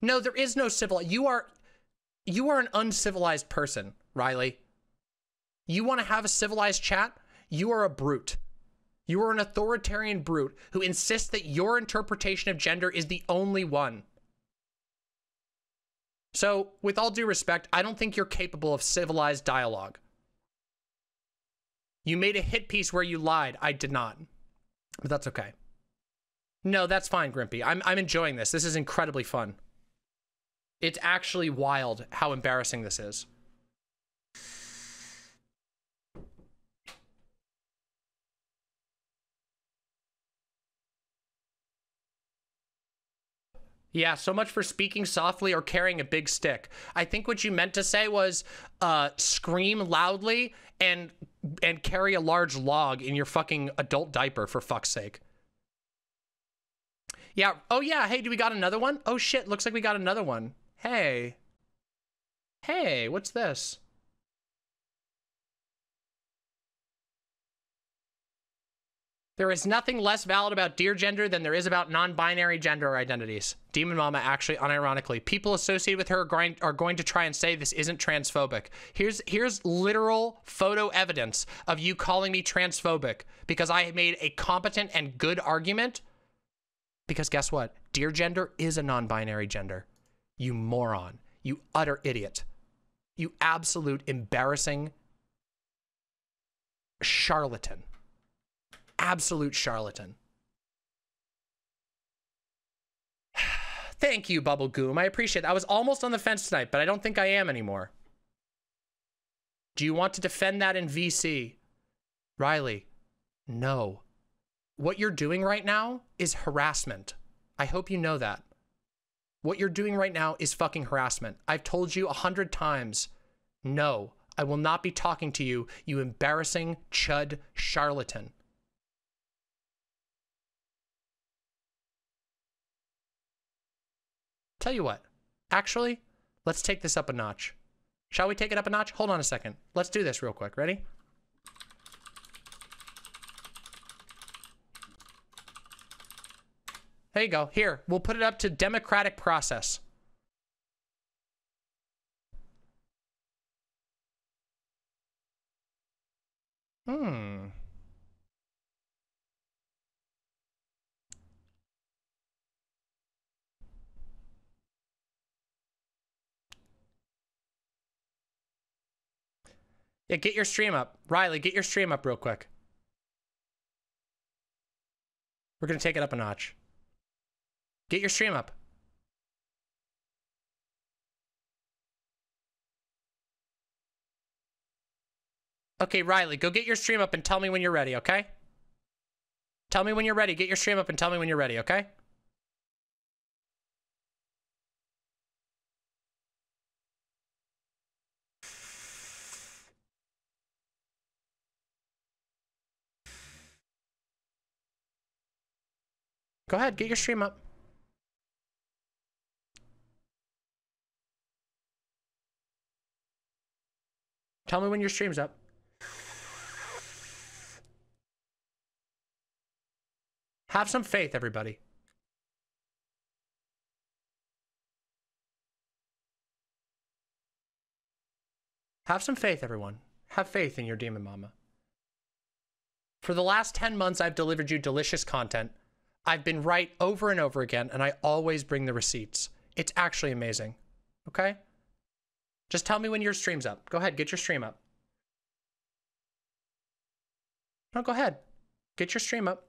No, there is no civilized. You are an uncivilized person, Riley. You want to have a civilized chat? You are a brute. You are an authoritarian brute who insists that your interpretation of gender is the only one. So, with all due respect, I don't think you're capable of civilized dialogue. You made a hit piece where you lied. I did not, but that's okay. No, that's fine, Grimpy. I'm enjoying this. This is incredibly fun. It's actually wild how embarrassing this is. Yeah, so much for speaking softly or carrying a big stick. I think what you meant to say was scream loudly and carry a large log in your fucking adult diaper, for fuck's sake. Yeah. Oh, yeah. Hey, do we got another one? Oh, shit. Looks like we got another one. Hey. Hey, what's this? There is nothing less valid about dear gender than there is about non-binary gender identities. DemonMama, actually, unironically. People associated with her are going to try and say this isn't transphobic. Here's literal photo evidence of you calling me transphobic because I made a competent and good argument. Because guess what? Dear gender is a non-binary gender. You moron. You utter idiot. You absolute embarrassing charlatan. Absolute charlatan. Thank you, Bubble Goom. I appreciate it. I was almost on the fence tonight, but I don't think I am anymore. Do you want to defend that in VC? Riley, no. What you're doing right now is harassment. I hope you know that. What you're doing right now is fucking harassment. I've told you 100 times, no, I will not be talking to you, you embarrassing chud charlatan. Tell you what, actually, let's take this up a notch. Shall we take it up a notch? Hold on a second. Let's do this real quick. Ready? There you go. Here, we'll put it up to democratic process. Yeah, get your stream up. Riley, get your stream up real quick. We're going to take it up a notch. Get your stream up. Okay, Riley, go get your stream up and tell me when you're ready, okay? Tell me when you're ready. Get your stream up and tell me when you're ready, okay? Go ahead, get your stream up. Tell me when your stream's up. Have some faith, everybody. Have some faith, everyone. Have faith in your demon mama. For the last 10 months, I've delivered you delicious content. I've been right over and over again, and I always bring the receipts. It's actually amazing. Okay? Just tell me when your stream's up. Go ahead, get your stream up. No, go ahead. Get your stream up.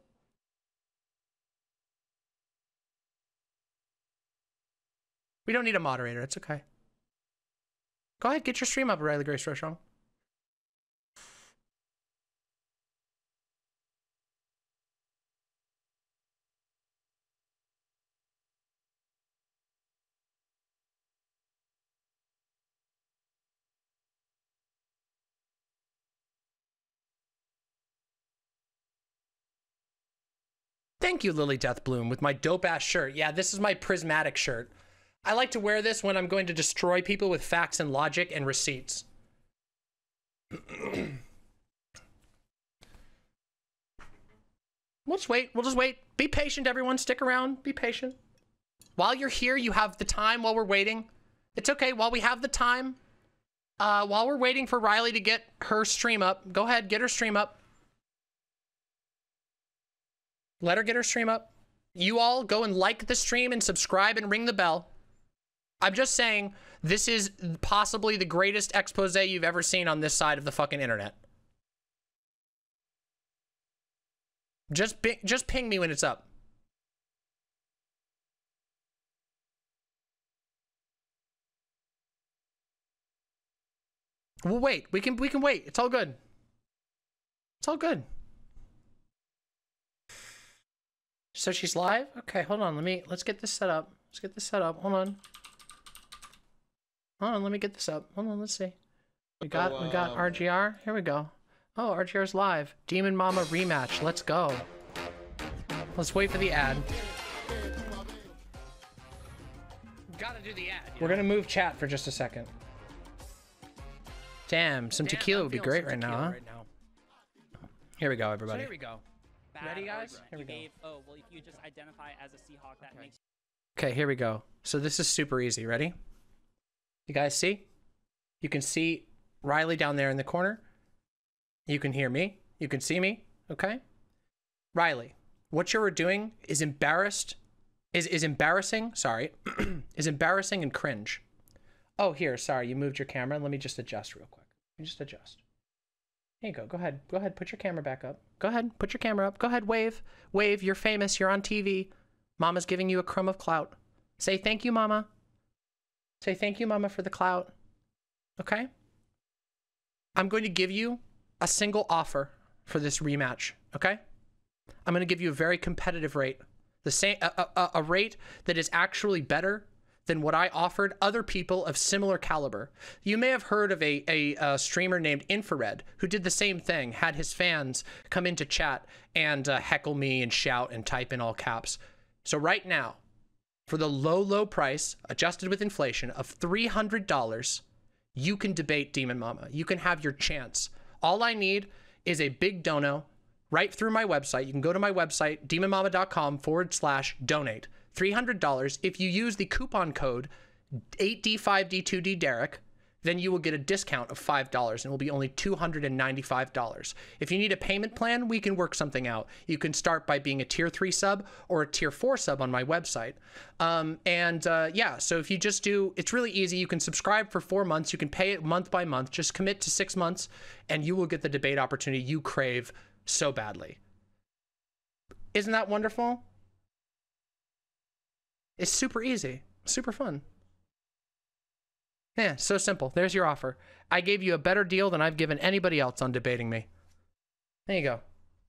We don't need a moderator. It's okay. Go ahead, get your stream up, Riley Grace Roshong. Thank you, Lily Deathbloom, with my dope-ass shirt. Yeah, this is my prismatic shirt. I like to wear this when I'm going to destroy people with facts and logic and receipts. We'll just wait. We'll just wait. Be patient, everyone. Stick around. Be patient. While you're here, you have the time while we're waiting. It's okay. While we have the time, while we're waiting for Riley to get her stream up, go ahead, get her stream up. Let her get her stream up. You all go and like the stream and subscribe and ring the bell. I'm just saying, this is possibly the greatest expose you've ever seen on this side of the fucking internet. Just ping me when it's up. We'll wait. We can wait. It's all good. It's all good. So she's live? Okay, hold on. Let's get this set up. Let's get this set up. Hold on. Hold on, let me get this up. Hold on, let's see. We got RGR. Here we go. Oh, RGR's live. Demon Mama rematch. Let's go. Let's wait for the ad. Gotta do the ad. We're gonna move chat for just a second. Damn, some tequila would be great right now, huh? Here we go, everybody. So here we go. Ready, guys? Here we go. Oh, well, if you just identify as a Seahawk, that makes... Okay, here we go. So this is super easy. Ready? You guys see? You can see Riley down there in the corner. You can hear me. You can see me. Okay? Riley, what you're doing is embarrassing and cringe. Oh, here. Sorry, you moved your camera. Let me just adjust real quick. Let me just adjust. There you go. Go ahead. Go ahead. Put your camera back up. Go ahead. Put your camera up. Go ahead. Wave. Wave. You're famous. You're on TV. Mama's giving you a crumb of clout. Say thank you, Mama. Say thank you, Mama, for the clout. Okay? I'm going to give you a single offer for this rematch. Okay? I'm going to give you a very competitive rate. The same, a rate that is actually better than what I offered other people of similar caliber. You may have heard of a streamer named Infrared who did the same thing, had his fans come into chat and heckle me and shout and type in all caps. So right now, for the low, low price, adjusted with inflation, of $300, you can debate Demon Mama. You can have your chance. All I need is a big dono right through my website. You can go to my website, demonmama.com/donate. $300. If you use the coupon code 8D5D2DDerek, then you will get a discount of $5 and it will be only $295. If you need a payment plan, we can work something out. You can start by being a tier 3 sub or a tier 4 sub on my website. Yeah, so if you just do, it's really easy. You can subscribe for 4 months. You can pay it month by month. Just commit to 6 months and you will get the debate opportunity you crave so badly. Isn't that wonderful? It's super easy, super fun. Yeah, so simple. There's your offer. I gave you a better deal than I've given anybody else on debating me. There you go.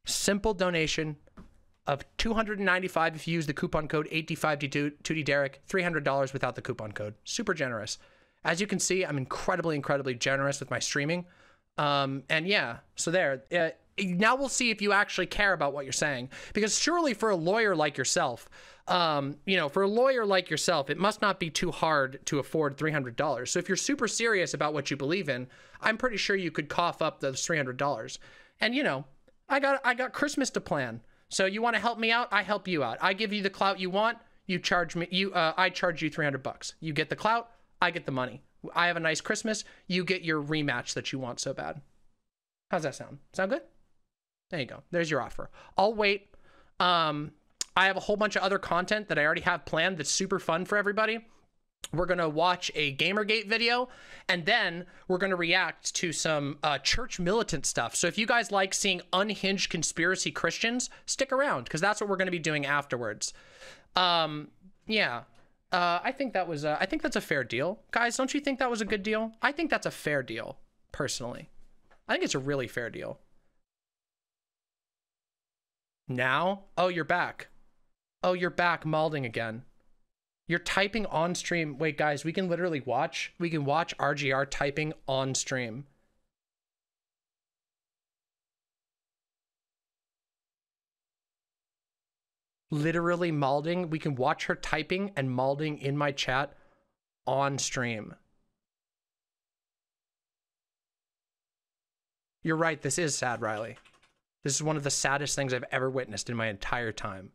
Simple donation of $295 if you use the coupon code 8D5D2DDerek, $300 without the coupon code. Super generous. As you can see, I'm incredibly, incredibly generous with my streaming. And yeah, so there. Now we'll see if you actually care about what you're saying, because surely for a lawyer like yourself, it must not be too hard to afford $300. So if you're super serious about what you believe in, I'm pretty sure you could cough up those $300. And you know, I got Christmas to plan. So you want to help me out? I help you out. I give you the clout you want. You charge me. I charge you $300. You get the clout. I get the money. I have a nice Christmas. You get your rematch that you want so bad. How's that sound? Sound good? There you go. There's your offer. I'll wait. I have a whole bunch of other content that I already have planned that's super fun for everybody. We're going to watch a Gamergate video, and then we're going to react to some church militant stuff. So if you guys like seeing unhinged conspiracy Christians, stick around, because that's what we're going to be doing afterwards. Yeah. I think that's a fair deal. Guys, don't you think that was a good deal? I think that's a fair deal, personally. I think it's a really fair deal. Now? Oh, you're back. Oh, you're back malding again. You're typing on stream. Wait, guys, we can literally watch. We can watch RGR typing on stream. Literally malding. We can watch her typing and malding in my chat on stream. You're right. This is sad, Riley. This is one of the saddest things I've ever witnessed in my entire time.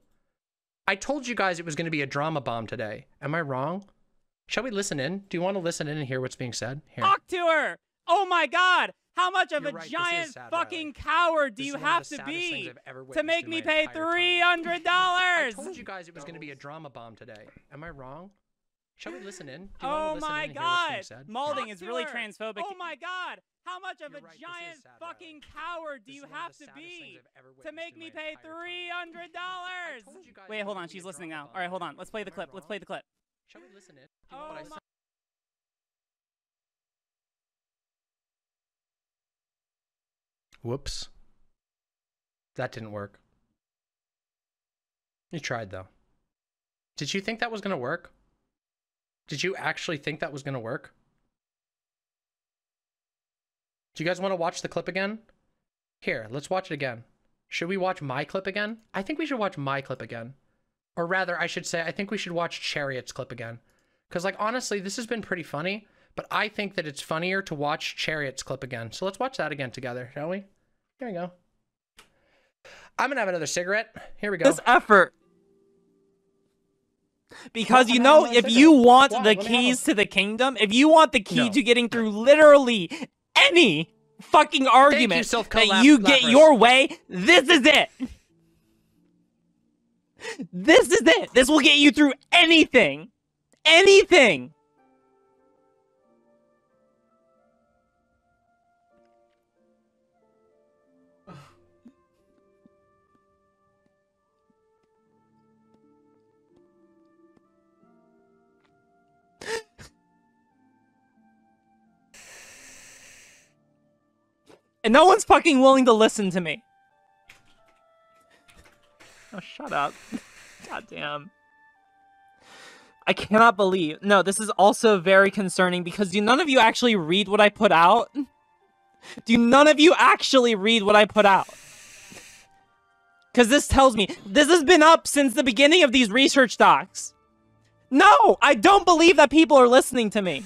I told you guys it was going to be a drama bomb today. Am I wrong? Shall we listen in? Do you want to listen in and hear what's being said? Here. Talk to her! Oh my God! How much of a giant fucking coward do you have to be to make me pay $300? I told you guys it was going to be a drama bomb today. Am I wrong? Shall we listen in? Oh my God! Malding is really transphobic. Oh my God! How much of a giant fucking coward do you have to be to make me pay $300? Wait, hold on. She's listening now. All right, hold on. Let's play the clip. Let's play the clip. Shall we listen in? Oh my. Whoops. That didn't work. You tried though. Did you think that was gonna work? Did you actually think that was gonna work? Do you guys want to watch the clip again? Here, let's watch it again. Should we watch my clip again? I think we should watch my clip again. Or rather, I should say, I think we should watch Chariot's clip again. Because, like, honestly, this has been pretty funny, but I think that it's funnier to watch Chariot's clip again. So let's watch that again together, shall we? Here we go. I'm going to have another cigarette. Here we go. This effort. Because, you know, if you want the keys to the kingdom, if you want the key to getting through literally any fucking argument that you get your way, this is it. This is it. This will get you through anything. Anything. And no one's fucking willing to listen to me. Oh, shut up. Goddamn. I cannot believe. No, this is also very concerning because none of you actually read what I put out. Do none of you actually read what I put out? Because this tells me this has been up since the beginning of these research docs. No, I don't believe that people are listening to me.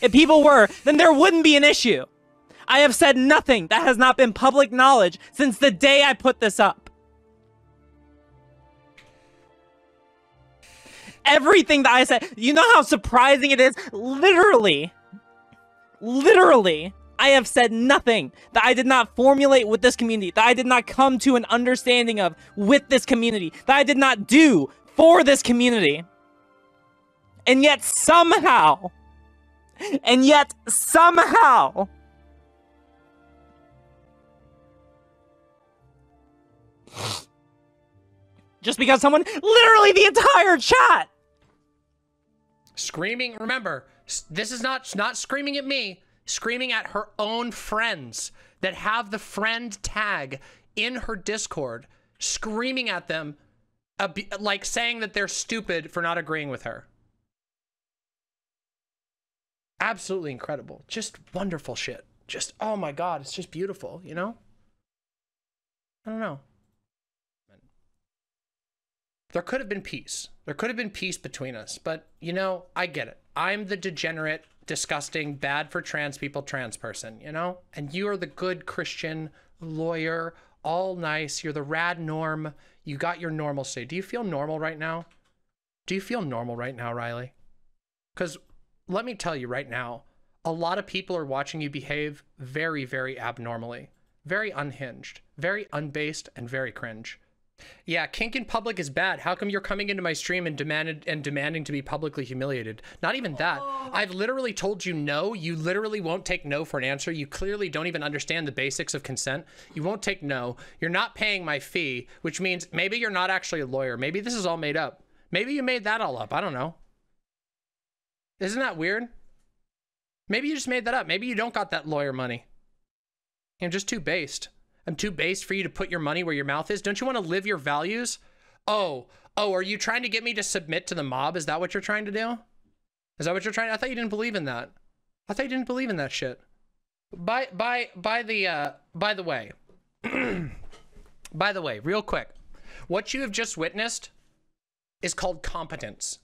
If people were, then there wouldn't be an issue. I have said nothing that has not been public knowledge since the day I put this up. Everything that I said, you know how surprising it is? Literally, I have said nothing that I did not formulate with this community, that I did not come to an understanding of with this community, that I did not do for this community. And yet somehow, just because someone, literally the entire chat, screaming, remember, this is not screaming at me, screaming at her own friends that have the friend tag in her Discord, screaming at them, like saying that they're stupid for not agreeing with her. Absolutely incredible. Just wonderful shit. Just, oh my God, it's just beautiful, you know? I don't know. There could have been peace. There could have been peace between us, but you know, I get it. I'm the degenerate, disgusting, bad for trans people, trans person, you know? And you are the good Christian lawyer, all nice. You're the rad norm. You got your normalcy. Do you feel normal right now? Do you feel normal right now, Riley? Because let me tell you right now, a lot of people are watching you behave very, very abnormally. Very unhinged, very unbased, and very cringe. Yeah, kink in public is bad. How come you're coming into my stream and demanding to be publicly humiliated? Not even that. I've literally told you no. You literally won't take no for an answer. You clearly don't even understand the basics of consent. You won't take no. You're not paying my fee, which means maybe you're not actually a lawyer. Maybe this is all made up. Maybe you made that all up. I don't know. Isn't that weird? Maybe you just made that up. Maybe you don't got that lawyer money. You're just too based. I'm too based for you to put your money where your mouth is. Don't you want to live your values? Oh, are you trying to get me to submit to the mob? Is that what you're trying to do? Is that what you're trying to? I thought you didn't believe in that. I thought you didn't believe in that shit. By the way, by the way, real quick, what you have just witnessed is called competence.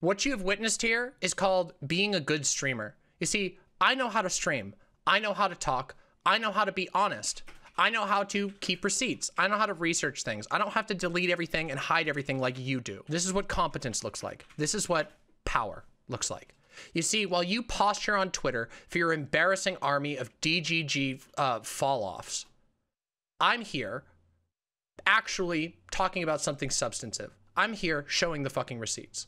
What you have witnessed here is called being a good streamer. You see, I know how to stream. I know how to talk. I know how to be honest. I know how to keep receipts. I know how to research things. I don't have to delete everything and hide everything like you do. This is what competence looks like. This is what power looks like. You see, while you posture on Twitter for your embarrassing army of DGG fall-offs, I'm here actually talking about something substantive. I'm here showing the fucking receipts.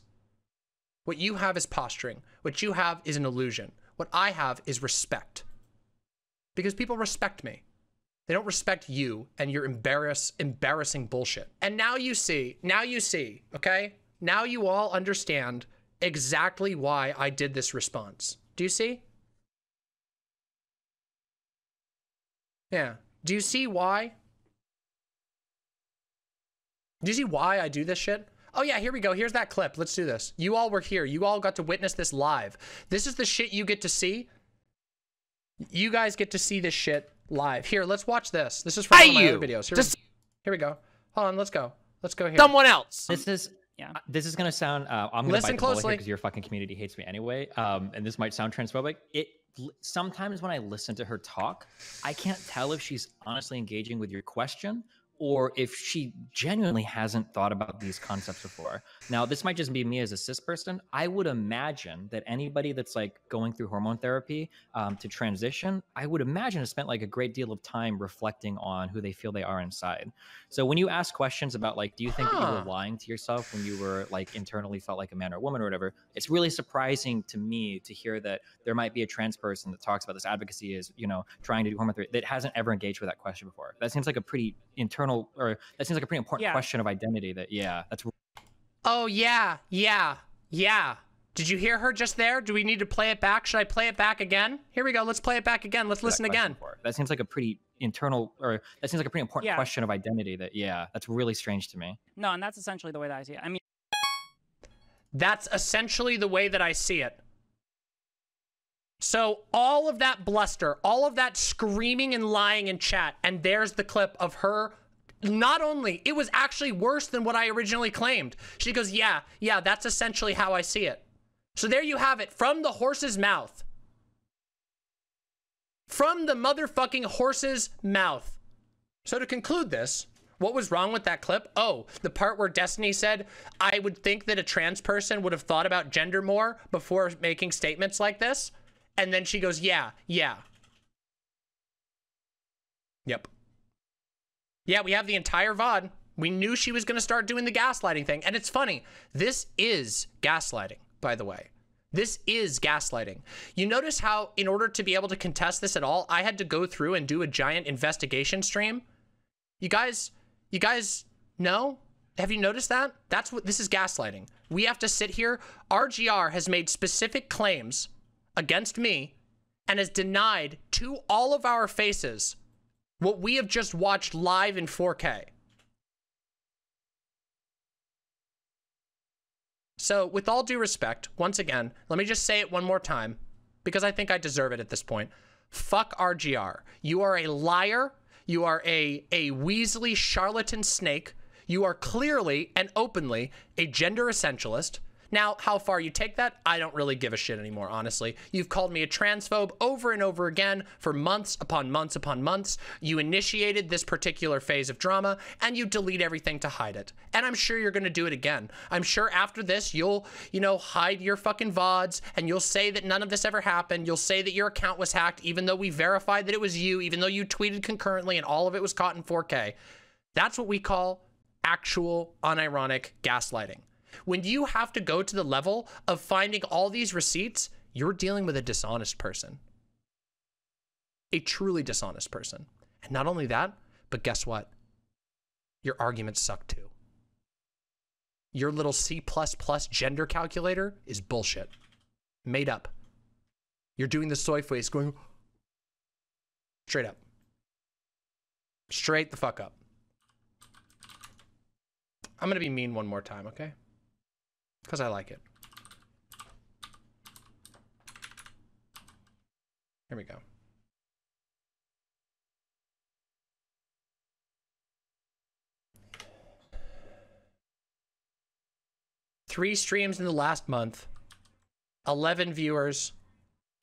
What you have is posturing. What you have is an illusion. What I have is respect. Because people respect me. They don't respect you and your embarrassing bullshit. And now you see, okay? Now you all understand exactly why I did this response. Do you see? Yeah. Do you see why? Do you see why I do this shit? Oh yeah, here we go. Here's that clip. Let's do this. You all were here. You all got to witness this live. This is the shit you get to see. You guys get to see this shit live. Here, let's watch this. This is from one of my other videos. Here we go. Hold on, let's go. Let's go here. Someone else. This is gonna sound. I'm gonna listen closely because your fucking community hates me anyway. And this might sound transphobic. Sometimes when I listen to her talk, I can't tell if she's honestly engaging with your question or if she genuinely hasn't thought about these concepts before. Now, this might just be me as a cis person. I would imagine that anybody that's like going through hormone therapy to transition, I would imagine has spent like a great deal of time reflecting on who they feel they are inside. So when you ask questions about like, do you think that you were lying to yourself when you were like internally felt like a man or a woman or whatever, it's really surprising to me to hear that there might be a trans person that talks about this advocacy is, you know, trying to do hormone therapy that hasn't ever engaged with that question before. That seems like a pretty internal, or that seems like a pretty important question of identity that, that's. Oh, yeah. Did you hear her just there? Do we need to play it back? Should I play it back again? Here we go. Let's play it back again. Let's listen again. That seems like a pretty internal, or that seems like a pretty important question of identity that, that's really strange to me. No, and that's essentially the way that I see it. I mean, That's essentially the way that I see it. So all of that bluster, all of that screaming and lying in chat, and there's the clip of her. Not only, it was actually worse than what I originally claimed. She goes, yeah, that's essentially how I see it. So there you have it, from the horse's mouth. From the motherfucking horse's mouth. So to conclude this, what was wrong with that clip? Oh, the part where Destiny said, I would think that a trans person would have thought about gender more before making statements like this. And then she goes, yeah. Yep. Yeah, we have the entire VOD. We knew she was gonna start doing the gaslighting thing. And it's funny, this is gaslighting, by the way. This is gaslighting. You notice how, in order to be able to contest this at all, I had to go through and do a giant investigation stream. You guys know? Have you noticed that? That's what, this is gaslighting. We have to sit here. RGR has made specific claims against me and has denied to all of our faces what we have just watched live in 4K. So with all due respect, once again, let me just say it one more time, because I think I deserve it at this point. Fuck RGR. You are a liar. You are a Weasley charlatan snake. You are clearly and openly a gender essentialist. Now, how far you take that, I don't really give a shit anymore, honestly. You've called me a transphobe over and over again for months upon months upon months. You initiated this particular phase of drama, and you delete everything to hide it. And I'm sure you're gonna do it again. I'm sure after this, you'll, you know, hide your fucking VODs, and you'll say that none of this ever happened. You'll say that your account was hacked, even though we verified that it was you, even though you tweeted concurrently and all of it was caught in 4K. That's what we call actual, unironic gaslighting. When you have to go to the level of finding all these receipts, you're dealing with a dishonest person. A truly dishonest person. And not only that, but guess what? Your arguments suck too. Your little C++ gender calculator is bullshit. Made up. You're doing the soy face going straight up. Straight the fuck up. I'm going to be mean one more time, okay? Because I like it. Here we go. Three streams in the last month. 11 viewers,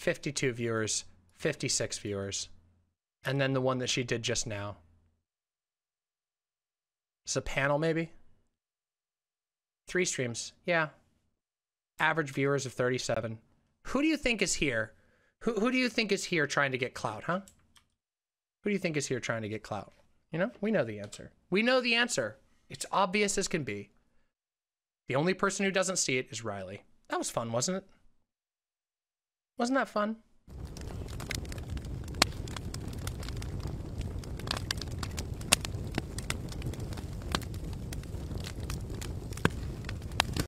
52 viewers, 56 viewers. And then the one that she did just now. It's a panel, maybe? 3 streams, yeah. Average viewers of 37. Who do you think is here? Who do you think is here trying to get clout, huh? Who do you think is here trying to get clout? You know, we know the answer. We know the answer. It's obvious as can be. The only person who doesn't see it is Riley. That was fun, wasn't it? Wasn't that fun?